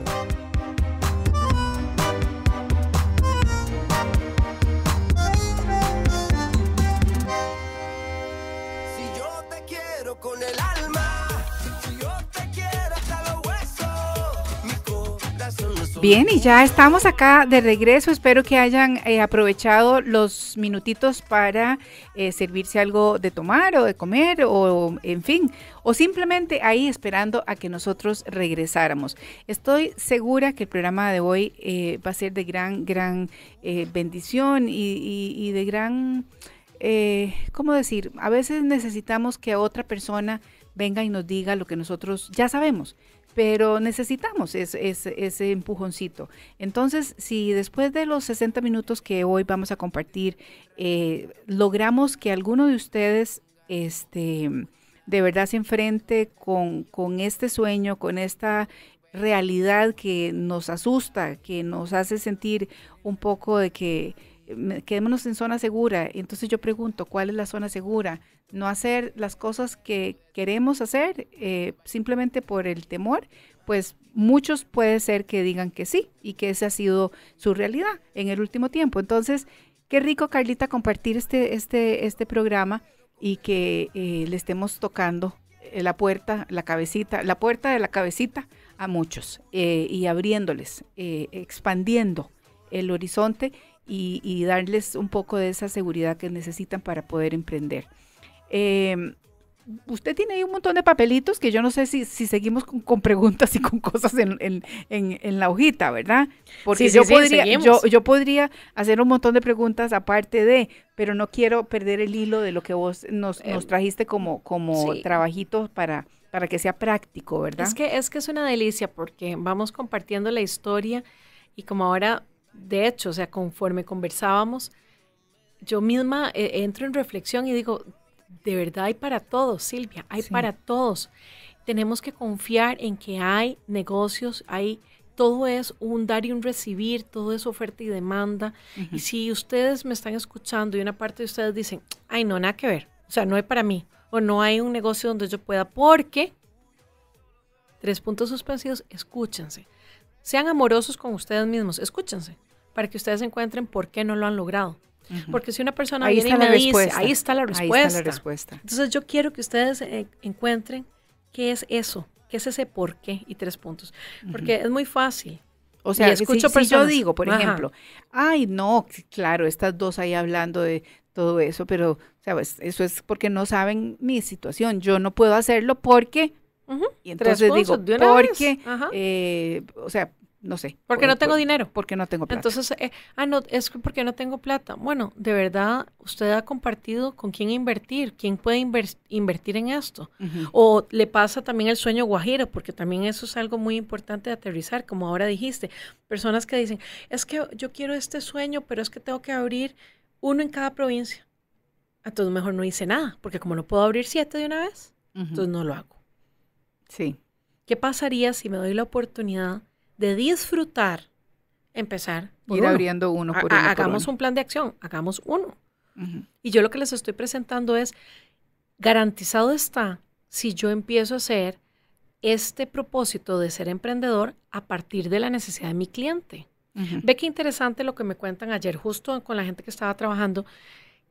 Bien, y ya estamos acá de regreso. Espero que hayan eh, aprovechado los minutitos para eh, servirse algo de tomar o de comer o, en fin, o simplemente ahí esperando a que nosotros regresáramos. Estoy segura que el programa de hoy eh, va a ser de gran, gran eh, bendición y, y, y de gran, eh, ¿cómo decir? A veces necesitamos que otra persona venga y nos diga lo que nosotros ya sabemos, pero necesitamos ese, ese, ese empujoncito. Entonces, si después de los sesenta minutos que hoy vamos a compartir, eh, logramos que alguno de ustedes este, de verdad se enfrente con, con este sueño, con esta realidad que nos asusta, que nos hace sentir un poco de que eh, quedémonos en zona segura. Entonces yo pregunto, ¿cuál es la zona segura? No hacer las cosas que queremos hacer eh, simplemente por el temor, pues muchos puede ser que digan que sí y que esa ha sido su realidad en el último tiempo. Entonces, qué rico, Carlita, compartir este, este, este programa y que eh, le estemos tocando la puerta, la cabecita, la puerta de la cabecita a muchos eh, y abriéndoles, eh, expandiendo el horizonte y, y darles un poco de esa seguridad que necesitan para poder emprender. Eh, usted tiene ahí un montón de papelitos que yo no sé si, si seguimos con, con preguntas y con cosas en, en, en, en la hojita, ¿verdad? Porque sí, yo, sí, podría, sí, yo, yo podría hacer un montón de preguntas aparte de, pero no quiero perder el hilo de lo que vos nos, nos trajiste como, como sí. trabajito para, para que sea práctico, ¿verdad? Es que, es que es una delicia porque vamos compartiendo la historia y como ahora, de hecho, o sea, conforme conversábamos, yo misma eh, entro en reflexión y digo, de verdad hay para todos, Sylvia, hay sí. para todos. Tenemos que confiar en que hay negocios, hay, todo es un dar y un recibir, todo es oferta y demanda. Uh-huh. Y si ustedes me están escuchando y una parte de ustedes dicen, ay no, nada que ver, o sea, no hay para mí, o no hay un negocio donde yo pueda, porque, tres puntos suspensivos, escúchense. Sean amorosos con ustedes mismos, escúchense, para que ustedes encuentren por qué no lo han logrado. Porque si una persona ahí viene y me dice, ahí está la respuesta. Ahí está la respuesta. Entonces yo quiero que ustedes eh, encuentren qué es eso, qué es ese por qué y tres puntos. Porque uh-huh. es muy fácil. O sea, escucho si, si yo digo, por Ajá. ejemplo, ay no, claro, estas dos ahí hablando de todo eso, pero ¿sabes? Eso es porque no saben mi situación. Yo no puedo hacerlo porque, uh-huh. y entonces digo, porque, eh, o sea, no sé. Porque por, no tengo por, dinero. Porque no tengo plata. Entonces, eh, ah, no, es porque no tengo plata. Bueno, de verdad, usted ha compartido con quién invertir, quién puede inver invertir en esto. Uh-huh. O le pasa también el sueño guajiro, porque también eso es algo muy importante de aterrizar, como ahora dijiste. Personas que dicen, es que yo quiero este sueño, pero es que tengo que abrir uno en cada provincia. Entonces, mejor no hice nada, porque como no puedo abrir siete de una vez, uh-huh. entonces no lo hago. Sí. ¿Qué pasaría si me doy la oportunidad de disfrutar, empezar por ir uno. abriendo uno por uno. Hagamos un plan de acción, hagamos uno. Uh-huh. Y yo lo que les estoy presentando es, garantizado está si yo empiezo a hacer este propósito de ser emprendedor a partir de la necesidad de mi cliente. Uh-huh. Ve qué interesante lo que me cuentan ayer, justo con la gente que estaba trabajando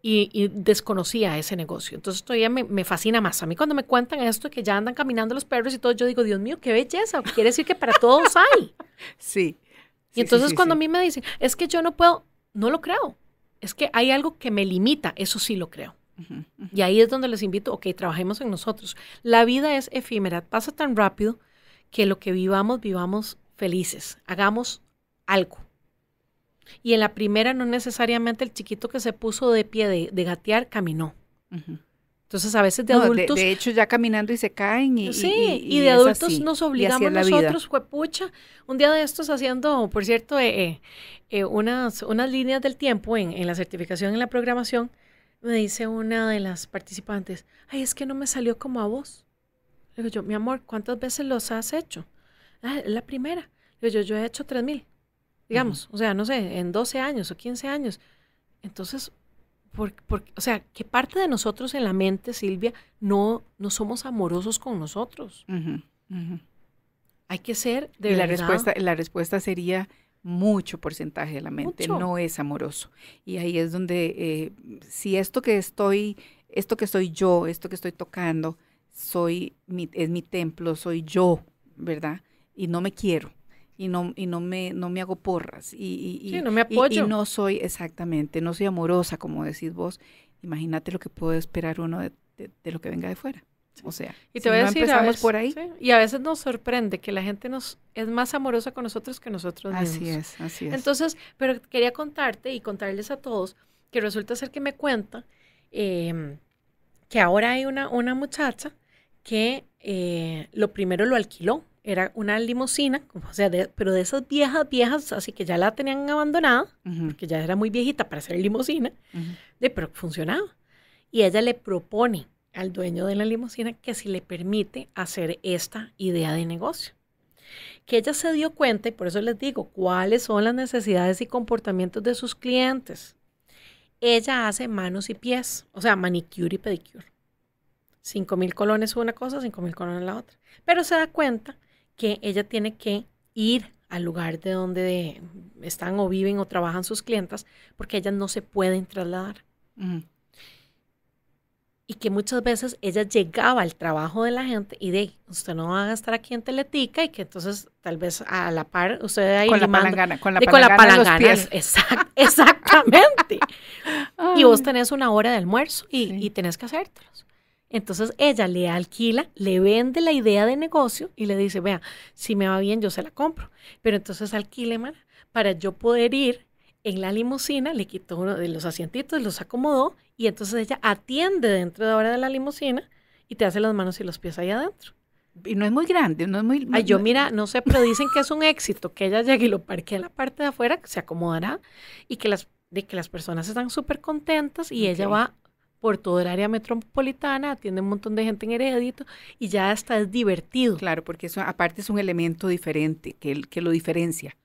y, y desconocía ese negocio. Entonces todavía me, me fascina más. A mí cuando me cuentan esto, que ya andan caminando los perros y todo, yo digo, Dios mío, qué belleza, quiere decir que para todos hay. Sí. Y entonces sí, sí, cuando sí. a mí me dicen, es que yo no puedo, no lo creo. Es que hay algo que me limita, eso sí lo creo. Uh-huh, uh-huh. Y ahí es donde les invito, ok, trabajemos en nosotros. La vida es efímera, pasa tan rápido que lo que vivamos, vivamos felices. Hagamos algo. Y en la primera no necesariamente el chiquito que se puso de pie de, de gatear caminó. Uh-huh. Entonces a veces de no, adultos... De, de hecho ya caminando y se caen y... Sí, y, y, y de adultos así. Nos obligamos nosotros, juepucha, un día de estos haciendo, por cierto, eh, eh, eh, unas, unas líneas del tiempo en, en la certificación, en la programación, me dice una de las participantes, ay, es que no me salió como a vos. Le digo yo, mi amor, ¿cuántas veces los has hecho? Ah, la primera. Le digo yo, yo he hecho tres mil. Digamos, uh-huh. o sea, no sé, en doce años o quince años. Entonces, por, por, o sea, ¿qué parte de nosotros en la mente, Sylvia, no, no somos amorosos con nosotros? Uh-huh, uh-huh. Hay que ser, de y verdad. La respuesta, la respuesta sería mucho porcentaje de la mente, mucho. No es amoroso. Y ahí es donde, eh, si esto que estoy, esto que soy yo, esto que estoy tocando, soy mi, es mi templo, soy yo, ¿verdad? Y no me quiero. y no, y no, me, no me hago porras, y, y, sí, y, no me apoyo. Y, y no soy, exactamente, no soy amorosa, como decís vos. Imagínate lo que puede esperar uno de, de, de lo que venga de fuera. O sea, y te voy si a decir, empezamos a veces, por ahí. Sí, y a veces nos sorprende que la gente nos es más amorosa con nosotros que nosotros mismos. Así es, así es. Entonces, pero quería contarte y contarles a todos que resulta ser que me cuenta eh, que ahora hay una, una muchacha que eh, lo primero lo alquiló. Era una limusina, o sea, de, pero de esas viejas, viejas, así que ya la tenían abandonada, uh-huh. porque ya era muy viejita para ser limusina, uh-huh. de, pero funcionaba. Y ella le propone al dueño de la limusina que si le permite hacer esta idea de negocio. Que ella se dio cuenta, y por eso les digo, cuáles son las necesidades y comportamientos de sus clientes. Ella hace manos y pies, o sea, manicure y pedicure. Cinco mil colones una cosa, cinco mil colones la otra. Pero se da cuenta que ella tiene que ir al lugar de donde están o viven o trabajan sus clientas, porque ellas no se pueden trasladar. Uh-huh. Y que muchas veces ella llegaba al trabajo de la gente y de, usted no va a estar aquí en Teletica, y que entonces tal vez a la par usted ahí con la manda, palangana, con la palangana, con la palangana en los pies. Exact, exactamente. Y vos tenés una hora de almuerzo y, sí. y tenés que hacértelos. Entonces ella le alquila, le vende la idea de negocio y le dice, vea, si me va bien yo se la compro, pero entonces alquílemela para yo poder ir en la limusina. Le quitó uno de los asientitos, los acomodó, y entonces ella atiende dentro de ahora de la limusina y te hace las manos y los pies ahí adentro. Y no es muy grande, no es muy... muy... Ay, yo mira, no sé, pero dicen que es un éxito, que ella llegue y lo parquee en la parte de afuera, que se acomodará, y que las, de que las personas están súper contentas, y okay. ella va por toda el área metropolitana, atiende un montón de gente en Heredito, y ya hasta es divertido. Claro, porque eso aparte es un elemento diferente, que, que lo diferencia.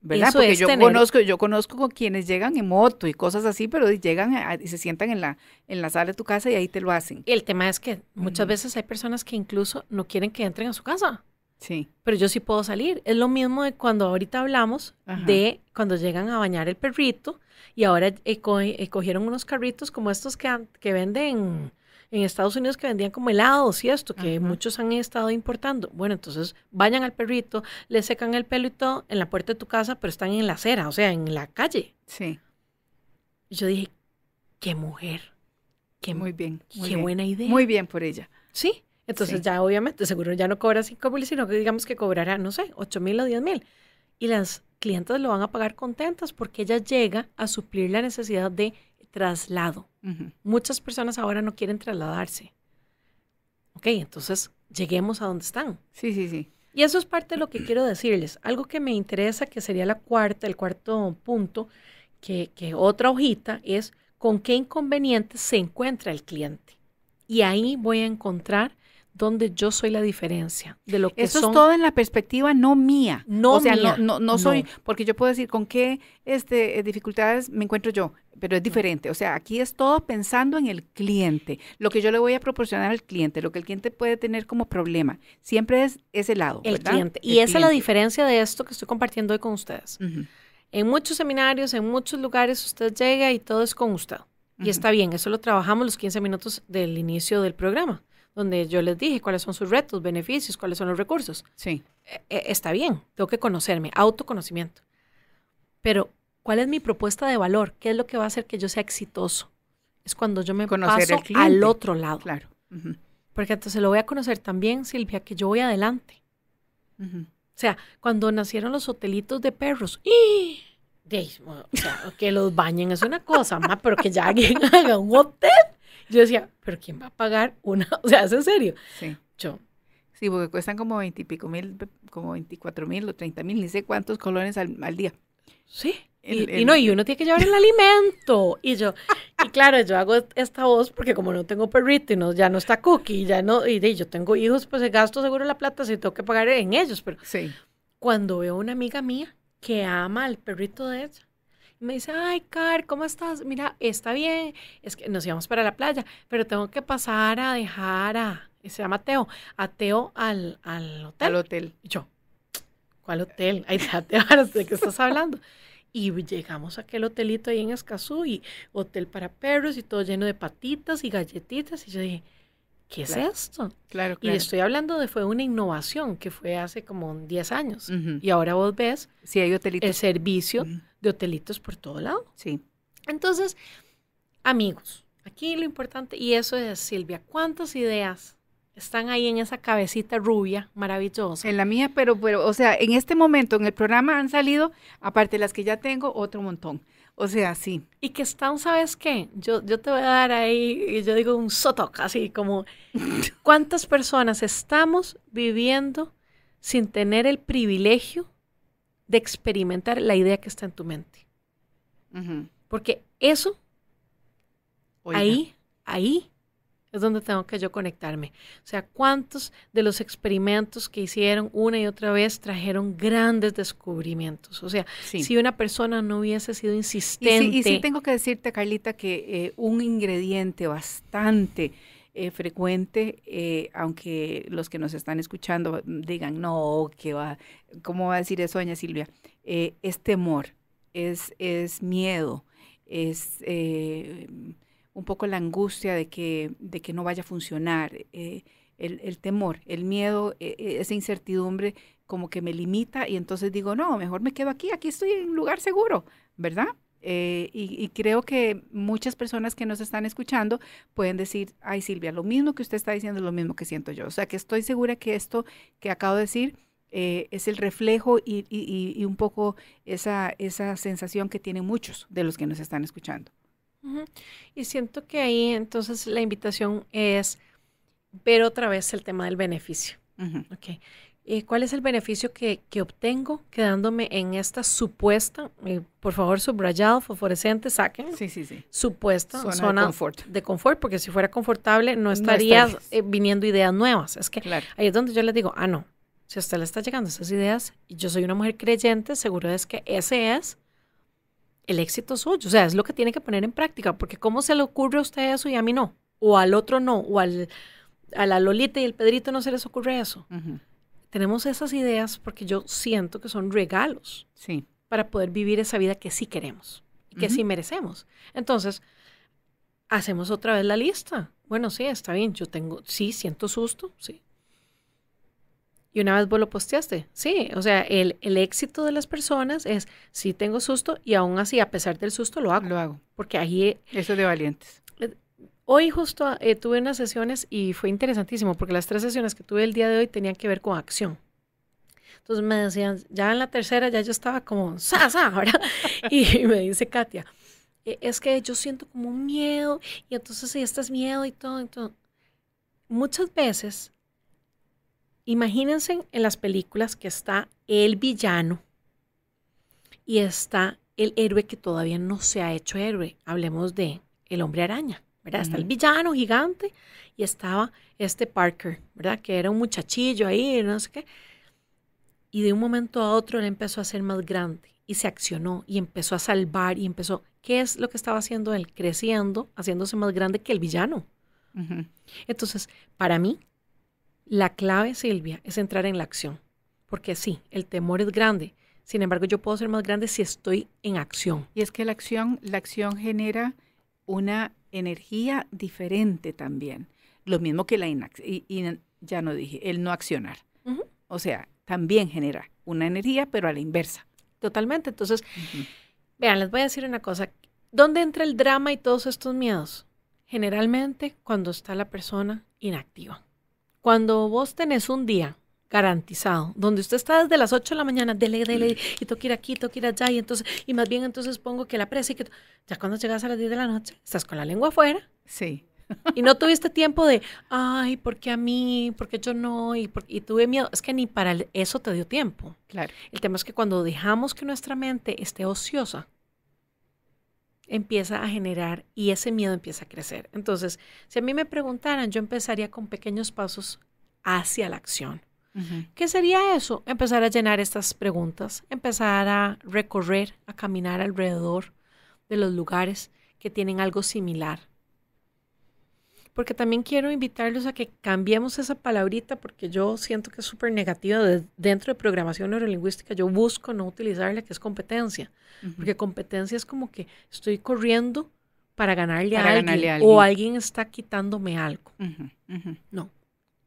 ¿Verdad? Eso porque yo tener... conozco, yo conozco con quienes llegan en moto y cosas así, pero llegan a, y se sientan en la, en la sala de tu casa y ahí te lo hacen. Y el tema es que muchas uh-huh. veces hay personas que incluso no quieren que entren a su casa. Sí. Pero yo sí puedo salir. Es lo mismo de cuando ahorita hablamos Ajá. de cuando llegan a bañar el perrito, y ahora eco, cogieron unos carritos como estos que, que venden en Estados Unidos, que vendían como helados y esto, que Ajá. muchos han estado importando. Bueno, entonces bañan al perrito, le secan el pelo y todo en la puerta de tu casa, pero están en la acera, o sea, en la calle. Sí. Yo dije, qué mujer. Qué, muy bien. Muy qué bien. Buena idea. Muy bien por ella. Sí. Entonces sí. ya obviamente seguro ya no cobra cinco mil, sino que digamos que cobrará, no sé, ocho mil o diez mil. Y las clientes lo van a pagar contentas porque ella llega a suplir la necesidad de traslado. Uh-huh. Muchas personas ahora no quieren trasladarse. Ok, entonces lleguemos a donde están. Sí, sí, sí. Y eso es parte de lo que quiero decirles. Algo que me interesa, que sería la cuarta, el cuarto punto, que, que otra hojita, es con qué inconvenientes se encuentra el cliente. Y ahí voy a encontrar donde yo soy la diferencia de lo que eso son, es todo en la perspectiva no mía, no o sea, mía, no, no, no soy, no. Porque yo puedo decir con qué este, dificultades me encuentro yo, pero es diferente, o sea, aquí es todo pensando en el cliente, lo que yo le voy a proporcionar al cliente, lo que el cliente puede tener como problema, siempre es ese lado, el ¿verdad? Cliente, y el esa cliente. Es la diferencia de esto que estoy compartiendo hoy con ustedes. Uh-huh. En muchos seminarios, en muchos lugares usted llega y todo es con usted, y uh-huh. está bien, eso lo trabajamos los quince minutos del inicio del programa, donde yo les dije cuáles son sus retos, beneficios, cuáles son los recursos. Sí. Eh, está bien, tengo que conocerme, autoconocimiento. Pero, ¿cuál es mi propuesta de valor? ¿Qué es lo que va a hacer que yo sea exitoso? Es cuando yo me conocer paso al otro lado. Claro. Uh-huh. Porque entonces lo voy a conocer también, Silvia, que yo voy adelante. Uh-huh. O sea, cuando nacieron los hotelitos de perros, ¡y! De, o sea, que los bañen es una cosa, ma, pero que ya alguien haga un hotel. Yo decía, ¿pero quién va a pagar una? O sea, ¿es en serio? Sí. Yo. Sí, porque cuestan como veintipico mil, como veinticuatro mil o treinta mil, ni sé cuántos colones al, al día. Sí. El, y, el, y no, y uno tiene que llevar el alimento. Y yo, y claro, yo hago esta voz porque como no tengo perrito y no, ya no está Cookie, ya no, y, y yo tengo hijos, pues gasto seguro la plata, si tengo que pagar en ellos. Pero sí. Cuando veo una amiga mía que ama al perrito de ella, me dice, ay, Car, ¿cómo estás? Mira, está bien, es que nos íbamos para la playa, pero tengo que pasar a dejar a, se llama Teo, a Teo al, al hotel. Al hotel. Y yo, ¿cuál hotel? Ay, Teo, ¿de qué estás hablando? Y llegamos a aquel hotelito ahí en Escazú, y hotel para perros, y todo lleno de patitas y galletitas, y yo dije, ¿qué claro. es esto? Claro, claro. Y estoy hablando de fue una innovación que fue hace como diez años. Uh-huh. Y ahora vos ves sí, hay hotelitos. El servicio uh-huh. de hotelitos por todo lado. Sí. Entonces, amigos, aquí lo importante, y eso es Sylvia, ¿cuántas ideas están ahí en esa cabecita rubia, maravillosa? En la mía, pero, pero, o sea, en este momento en el programa han salido, aparte de las que ya tengo, otro montón. O sea, sí. Y que están, ¿sabes qué? Yo, yo te voy a dar ahí, yo digo un sotoc, así como, ¿cuántas personas estamos viviendo sin tener el privilegio de experimentar la idea que está en tu mente? Uh-huh. Porque eso, oiga. ahí, ahí, es donde tengo que yo conectarme. O sea, ¿cuántos de los experimentos que hicieron una y otra vez trajeron grandes descubrimientos? O sea, sí. si una persona no hubiese sido insistente. Y sí, y sí tengo que decirte, Carlita, que eh, un ingrediente bastante eh, frecuente, eh, aunque los que nos están escuchando digan, no, ¿qué va? ¿Cómo va a decir eso, doña Sylvia? Eh, es temor, es, es miedo, es... Eh, un poco la angustia de que, de que no vaya a funcionar, eh, el, el temor, el miedo, eh, esa incertidumbre como que me limita y entonces digo, no, mejor me quedo aquí, aquí estoy en un lugar seguro, ¿verdad? Eh, y, y creo que muchas personas que nos están escuchando pueden decir, ay Sylvia, lo mismo que usted está diciendo es lo mismo que siento yo, o sea que estoy segura que esto que acabo de decir eh, es el reflejo y, y, y un poco esa, esa sensación que tienen muchos de los que nos están escuchando. Uh-huh. Y siento que ahí entonces la invitación es ver otra vez el tema del beneficio. Uh-huh. Okay. ¿Y cuál es el beneficio que, que obtengo quedándome en esta supuesta, eh, por favor subrayado, fosforescente, saquen, sí, sí, sí. supuesta zona, zona de, confort. de confort? Porque si fuera confortable no estarías no eh, viniendo ideas nuevas. Es que claro. ahí es donde yo les digo, ah no, si a usted le está llegando esas ideas, y yo soy una mujer creyente, seguro es que ese es el éxito suyo, o sea, es lo que tiene que poner en práctica, porque ¿cómo se le ocurre a usted eso y a mí no? O al otro no, o al, a la Lolita y el Pedrito no se les ocurre eso. Uh-huh. Tenemos esas ideas porque yo siento que son regalos sí. para poder vivir esa vida que sí queremos, y que uh-huh. sí merecemos. Entonces, hacemos otra vez la lista. Bueno, sí, está bien, yo tengo, sí, siento susto, sí. Y una vez vos lo posteaste, sí, o sea, el, el éxito de las personas es, sí tengo susto y aún así, a pesar del susto, lo hago. Lo hago. Porque ahí... Eso es de valientes. Eh, hoy justo eh, tuve unas sesiones y fue interesantísimo, porque las tres sesiones que tuve el día de hoy tenían que ver con acción. Entonces me decían, ya en la tercera, ya yo estaba como, ¡sa, sa! ¿Verdad? Y me dice Katia, eh, es que yo siento como un miedo, y entonces si este es miedo y todo, y todo. Muchas veces... Imagínense en las películas que está el villano y está el héroe que todavía no se ha hecho héroe. Hablemos de el hombre araña, ¿verdad? Uh-huh. Está el villano gigante y estaba este Parker, ¿verdad? Que era un muchachillo ahí, no sé qué. Y de un momento a otro él empezó a ser más grande y se accionó y empezó a salvar y empezó... ¿Qué es lo que estaba haciendo él? Creciendo, haciéndose más grande que el villano. Uh-huh. Entonces, para mí... La clave, Sylvia, es entrar en la acción, porque sí, el temor es grande, sin embargo yo puedo ser más grande si estoy en acción. Y es que la acción, la acción genera una energía diferente también, lo mismo que la inacción, y, y ya no dije, el no accionar, uh-huh. o sea, también genera una energía, pero a la inversa. Totalmente, entonces, uh-huh. vean, les voy a decir una cosa, ¿dónde entra el drama y todos estos miedos? Generalmente cuando está la persona inactiva. Cuando vos tenés un día garantizado, donde usted está desde las ocho de la mañana, dele, dele, y tengo que ir aquí, tengo que ir allá, y entonces, y más bien entonces pongo que la presa y que... Ya cuando llegas a las diez de la noche, estás con la lengua afuera. Sí. Y no tuviste tiempo de, ay, ¿por qué a mí? ¿Por qué yo no? Y, por, y tuve miedo. Es que ni para eso te dio tiempo. Claro. El tema es que cuando dejamos que nuestra mente esté ociosa, empieza a generar y ese miedo empieza a crecer. Entonces, si a mí me preguntaran, yo empezaría con pequeños pasos hacia la acción. Uh-huh. ¿Qué sería eso? Empezar a llenar estas preguntas, empezar a recorrer, a caminar alrededor de los lugares que tienen algo similar. Porque también quiero invitarlos a que cambiemos esa palabrita, porque yo siento que es súper negativa. De, dentro de programación neurolingüística yo busco no utilizarla, que es competencia. Uh-huh. Porque competencia es como que estoy corriendo para ganarle, para a, alguien, ganarle a alguien o alguien está quitándome algo. Uh-huh, uh-huh. No,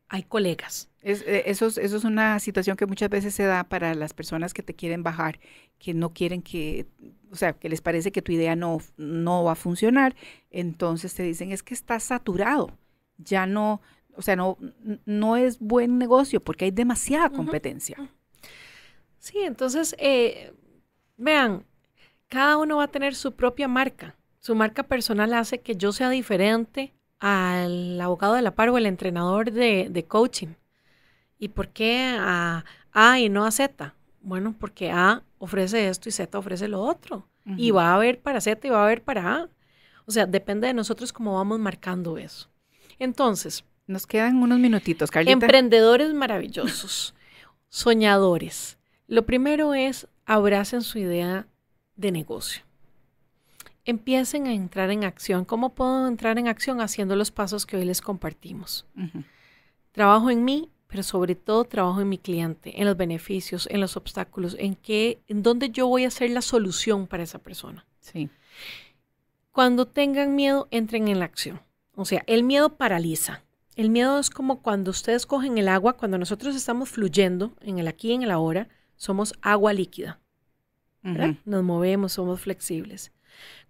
hay colegas. Es, eso, es, eso es una situación que muchas veces se da para las personas que te quieren bajar, que no quieren que, o sea, que les parece que tu idea no, no va a funcionar. Entonces te dicen, es que estás saturado, ya no, o sea, no, no es buen negocio porque hay demasiada competencia. Uh-huh, uh-huh. Sí, entonces, eh, vean, cada uno va a tener su propia marca. Su marca personal hace que yo sea diferente al abogado de la par o el entrenador de, de coaching. ¿Y por qué a A y no a Z? Bueno, porque A ofrece esto y Z ofrece lo otro. Uh-huh. Y va a haber para Z y va a haber para A. O sea, depende de nosotros cómo vamos marcando eso. Entonces. Nos quedan unos minutitos, Carlita. Emprendedores maravillosos, soñadores. Lo primero es abracen su idea de negocio. Empiecen a entrar en acción. ¿Cómo puedo entrar en acción? Haciendo los pasos que hoy les compartimos. Uh-huh. Trabajo en mí, pero sobre todo trabajo en mi cliente, en los beneficios, en los obstáculos, en qué, en dónde yo voy a hacer la solución para esa persona. Sí. Cuando tengan miedo, entren en la acción. O sea, el miedo paraliza. El miedo es como cuando ustedes cogen el agua, cuando nosotros estamos fluyendo en el aquí y en el ahora, somos agua líquida. ¿Verdad? Uh-huh. Nos movemos, somos flexibles.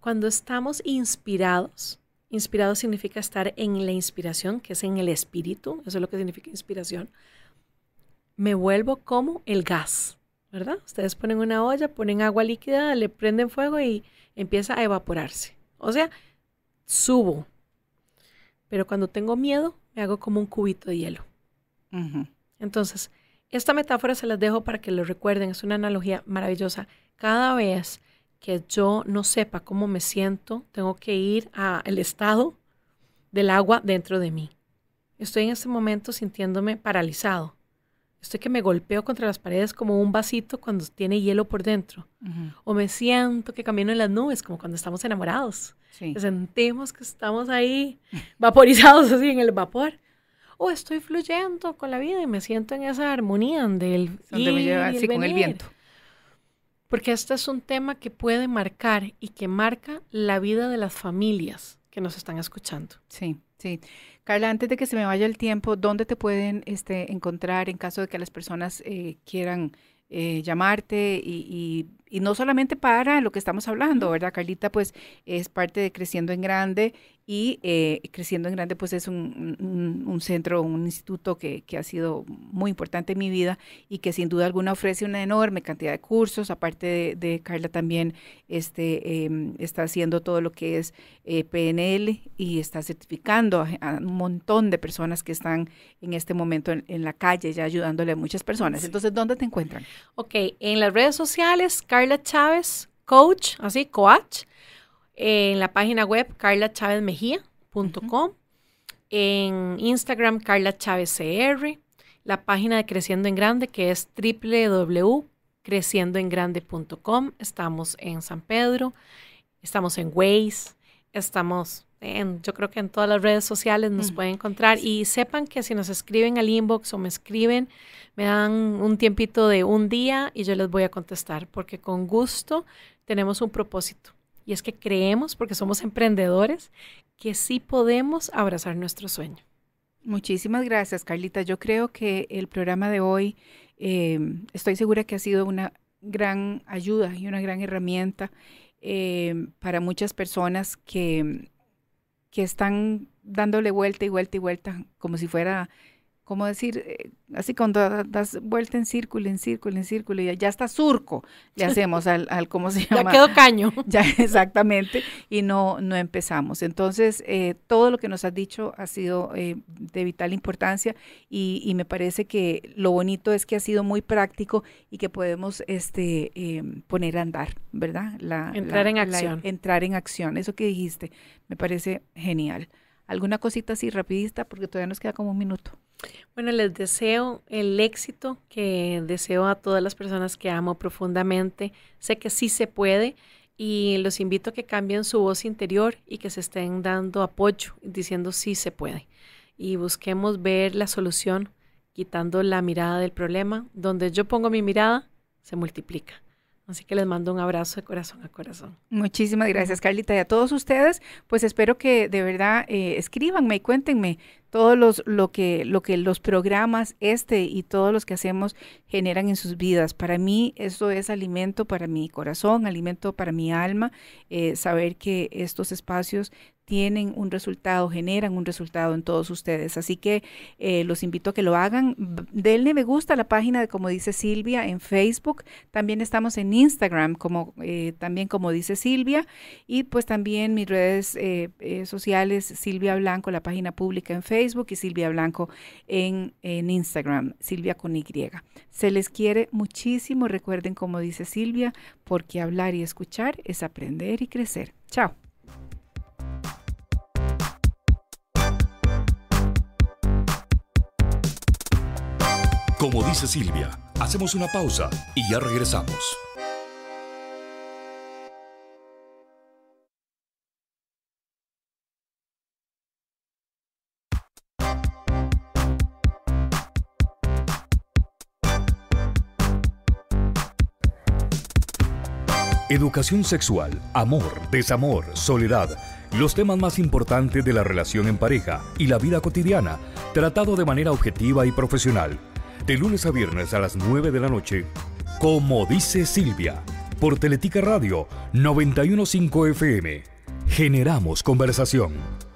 Cuando estamos inspirados, inspirado significa estar en la inspiración, que es en el espíritu, eso es lo que significa inspiración, me vuelvo como el gas, ¿verdad? Ustedes ponen una olla, ponen agua líquida, le prenden fuego y empieza a evaporarse. O sea, subo. Pero cuando tengo miedo, me hago como un cubito de hielo. Uh-huh. Entonces, esta metáfora se las dejo para que lo recuerden, es una analogía maravillosa. Cada vez que yo no sepa cómo me siento, tengo que ir al estado del agua dentro de mí. Estoy en este momento sintiéndome paralizado. Estoy que me golpeo contra las paredes como un vasito cuando tiene hielo por dentro. Uh-huh. O me siento que camino en las nubes, como cuando estamos enamorados. Sí. Que sentimos que estamos ahí vaporizados así en el vapor. O estoy fluyendo con la vida y me siento en esa armonía del donde me lleva así con el viento. Porque este es un tema que puede marcar y que marca la vida de las familias que nos están escuchando. Sí, sí. Carla, antes de que se me vaya el tiempo, ¿dónde te pueden este, encontrar en caso de que las personas eh, quieran eh, llamarte? Y, y, y no solamente para lo que estamos hablando, ¿verdad? Carlita, pues, es parte de Creciendo en Grande y eh, Creciendo en Grande, pues, es un, un, un centro, un instituto que, que ha sido muy importante en mi vida y que sin duda alguna ofrece una enorme cantidad de cursos. Aparte de, de Carla también este, eh, está haciendo todo lo que es eh, P N L y está certificando a, a un montón de personas que están en este momento en, en la calle ya ayudándole a muchas personas. Entonces, ¿dónde te encuentran? Ok, en las redes sociales, Carla Chávez, coach, así, coach. En la página web carla chávez mejía punto com, uh-huh. En Instagram carla chávez c r, la página de Creciendo en Grande que es doble u doble u doble u punto creciendo en grande punto com, estamos en San Pedro, estamos en Waze, estamos en, yo creo que en todas las redes sociales nos uh-huh. pueden encontrar y sepan que si nos escriben al inbox o me escriben, me dan un tiempito de un día y yo les voy a contestar porque con gusto tenemos un propósito. Y es que creemos, porque somos emprendedores, que sí podemos abrazar nuestro sueño. Muchísimas gracias, Carlita. Yo creo que el programa de hoy, eh, estoy segura que ha sido una gran ayuda y una gran herramienta eh, para muchas personas que, que están dándole vuelta y vuelta y vuelta, como si fuera, como decir, así cuando das vuelta en círculo, en círculo, en círculo, y ya está surco, le hacemos al, al ¿cómo se llama? Ya quedó caño. Ya, exactamente, y no, no empezamos. Entonces, eh, todo lo que nos has dicho ha sido eh, de vital importancia, y, y me parece que lo bonito es que ha sido muy práctico y que podemos este, eh, poner a andar, ¿verdad? La, entrar la, en acción. La, entrar en acción, eso que dijiste, me parece genial. ¿Alguna cosita así rapidita? Porque todavía nos queda como un minuto. Bueno, les deseo el éxito que deseo a todas las personas que amo profundamente. Sé que sí se puede y los invito a que cambien su voz interior y que se estén dando apoyo, diciendo sí se puede. Y busquemos ver la solución quitando la mirada del problema. Donde yo pongo mi mirada, se multiplica. Así que les mando un abrazo de corazón a corazón. Muchísimas gracias, Carlita. Y a todos ustedes, pues espero que de verdad eh, escríbanme y cuéntenme todos los, lo que, lo que los programas este y todos los que hacemos generan en sus vidas. Para mí eso es alimento para mi corazón, alimento para mi alma, eh, saber que estos espacios tienen un resultado, generan un resultado en todos ustedes. Así que eh, los invito a que lo hagan. Denle me gusta a la página de Como Dice Sylvia en Facebook. También estamos en Instagram, como, eh, también Como Dice Sylvia. Y pues también mis redes eh, eh, sociales, Sylvia Blanco, la página pública en Facebook, y Sylvia Blanco en, en Instagram, Sylvia con Y. Se les quiere muchísimo. Recuerden Como Dice Sylvia, porque hablar y escuchar es aprender y crecer. Chao. Como dice Sylvia, hacemos una pausa y ya regresamos. Educación sexual, amor, desamor, soledad, los temas más importantes de la relación en pareja y la vida cotidiana, tratado de manera objetiva y profesional. De lunes a viernes a las nueve de la noche, Como dice Sylvia, por Teletica Radio noventa y uno punto cinco F M. Generamos conversación.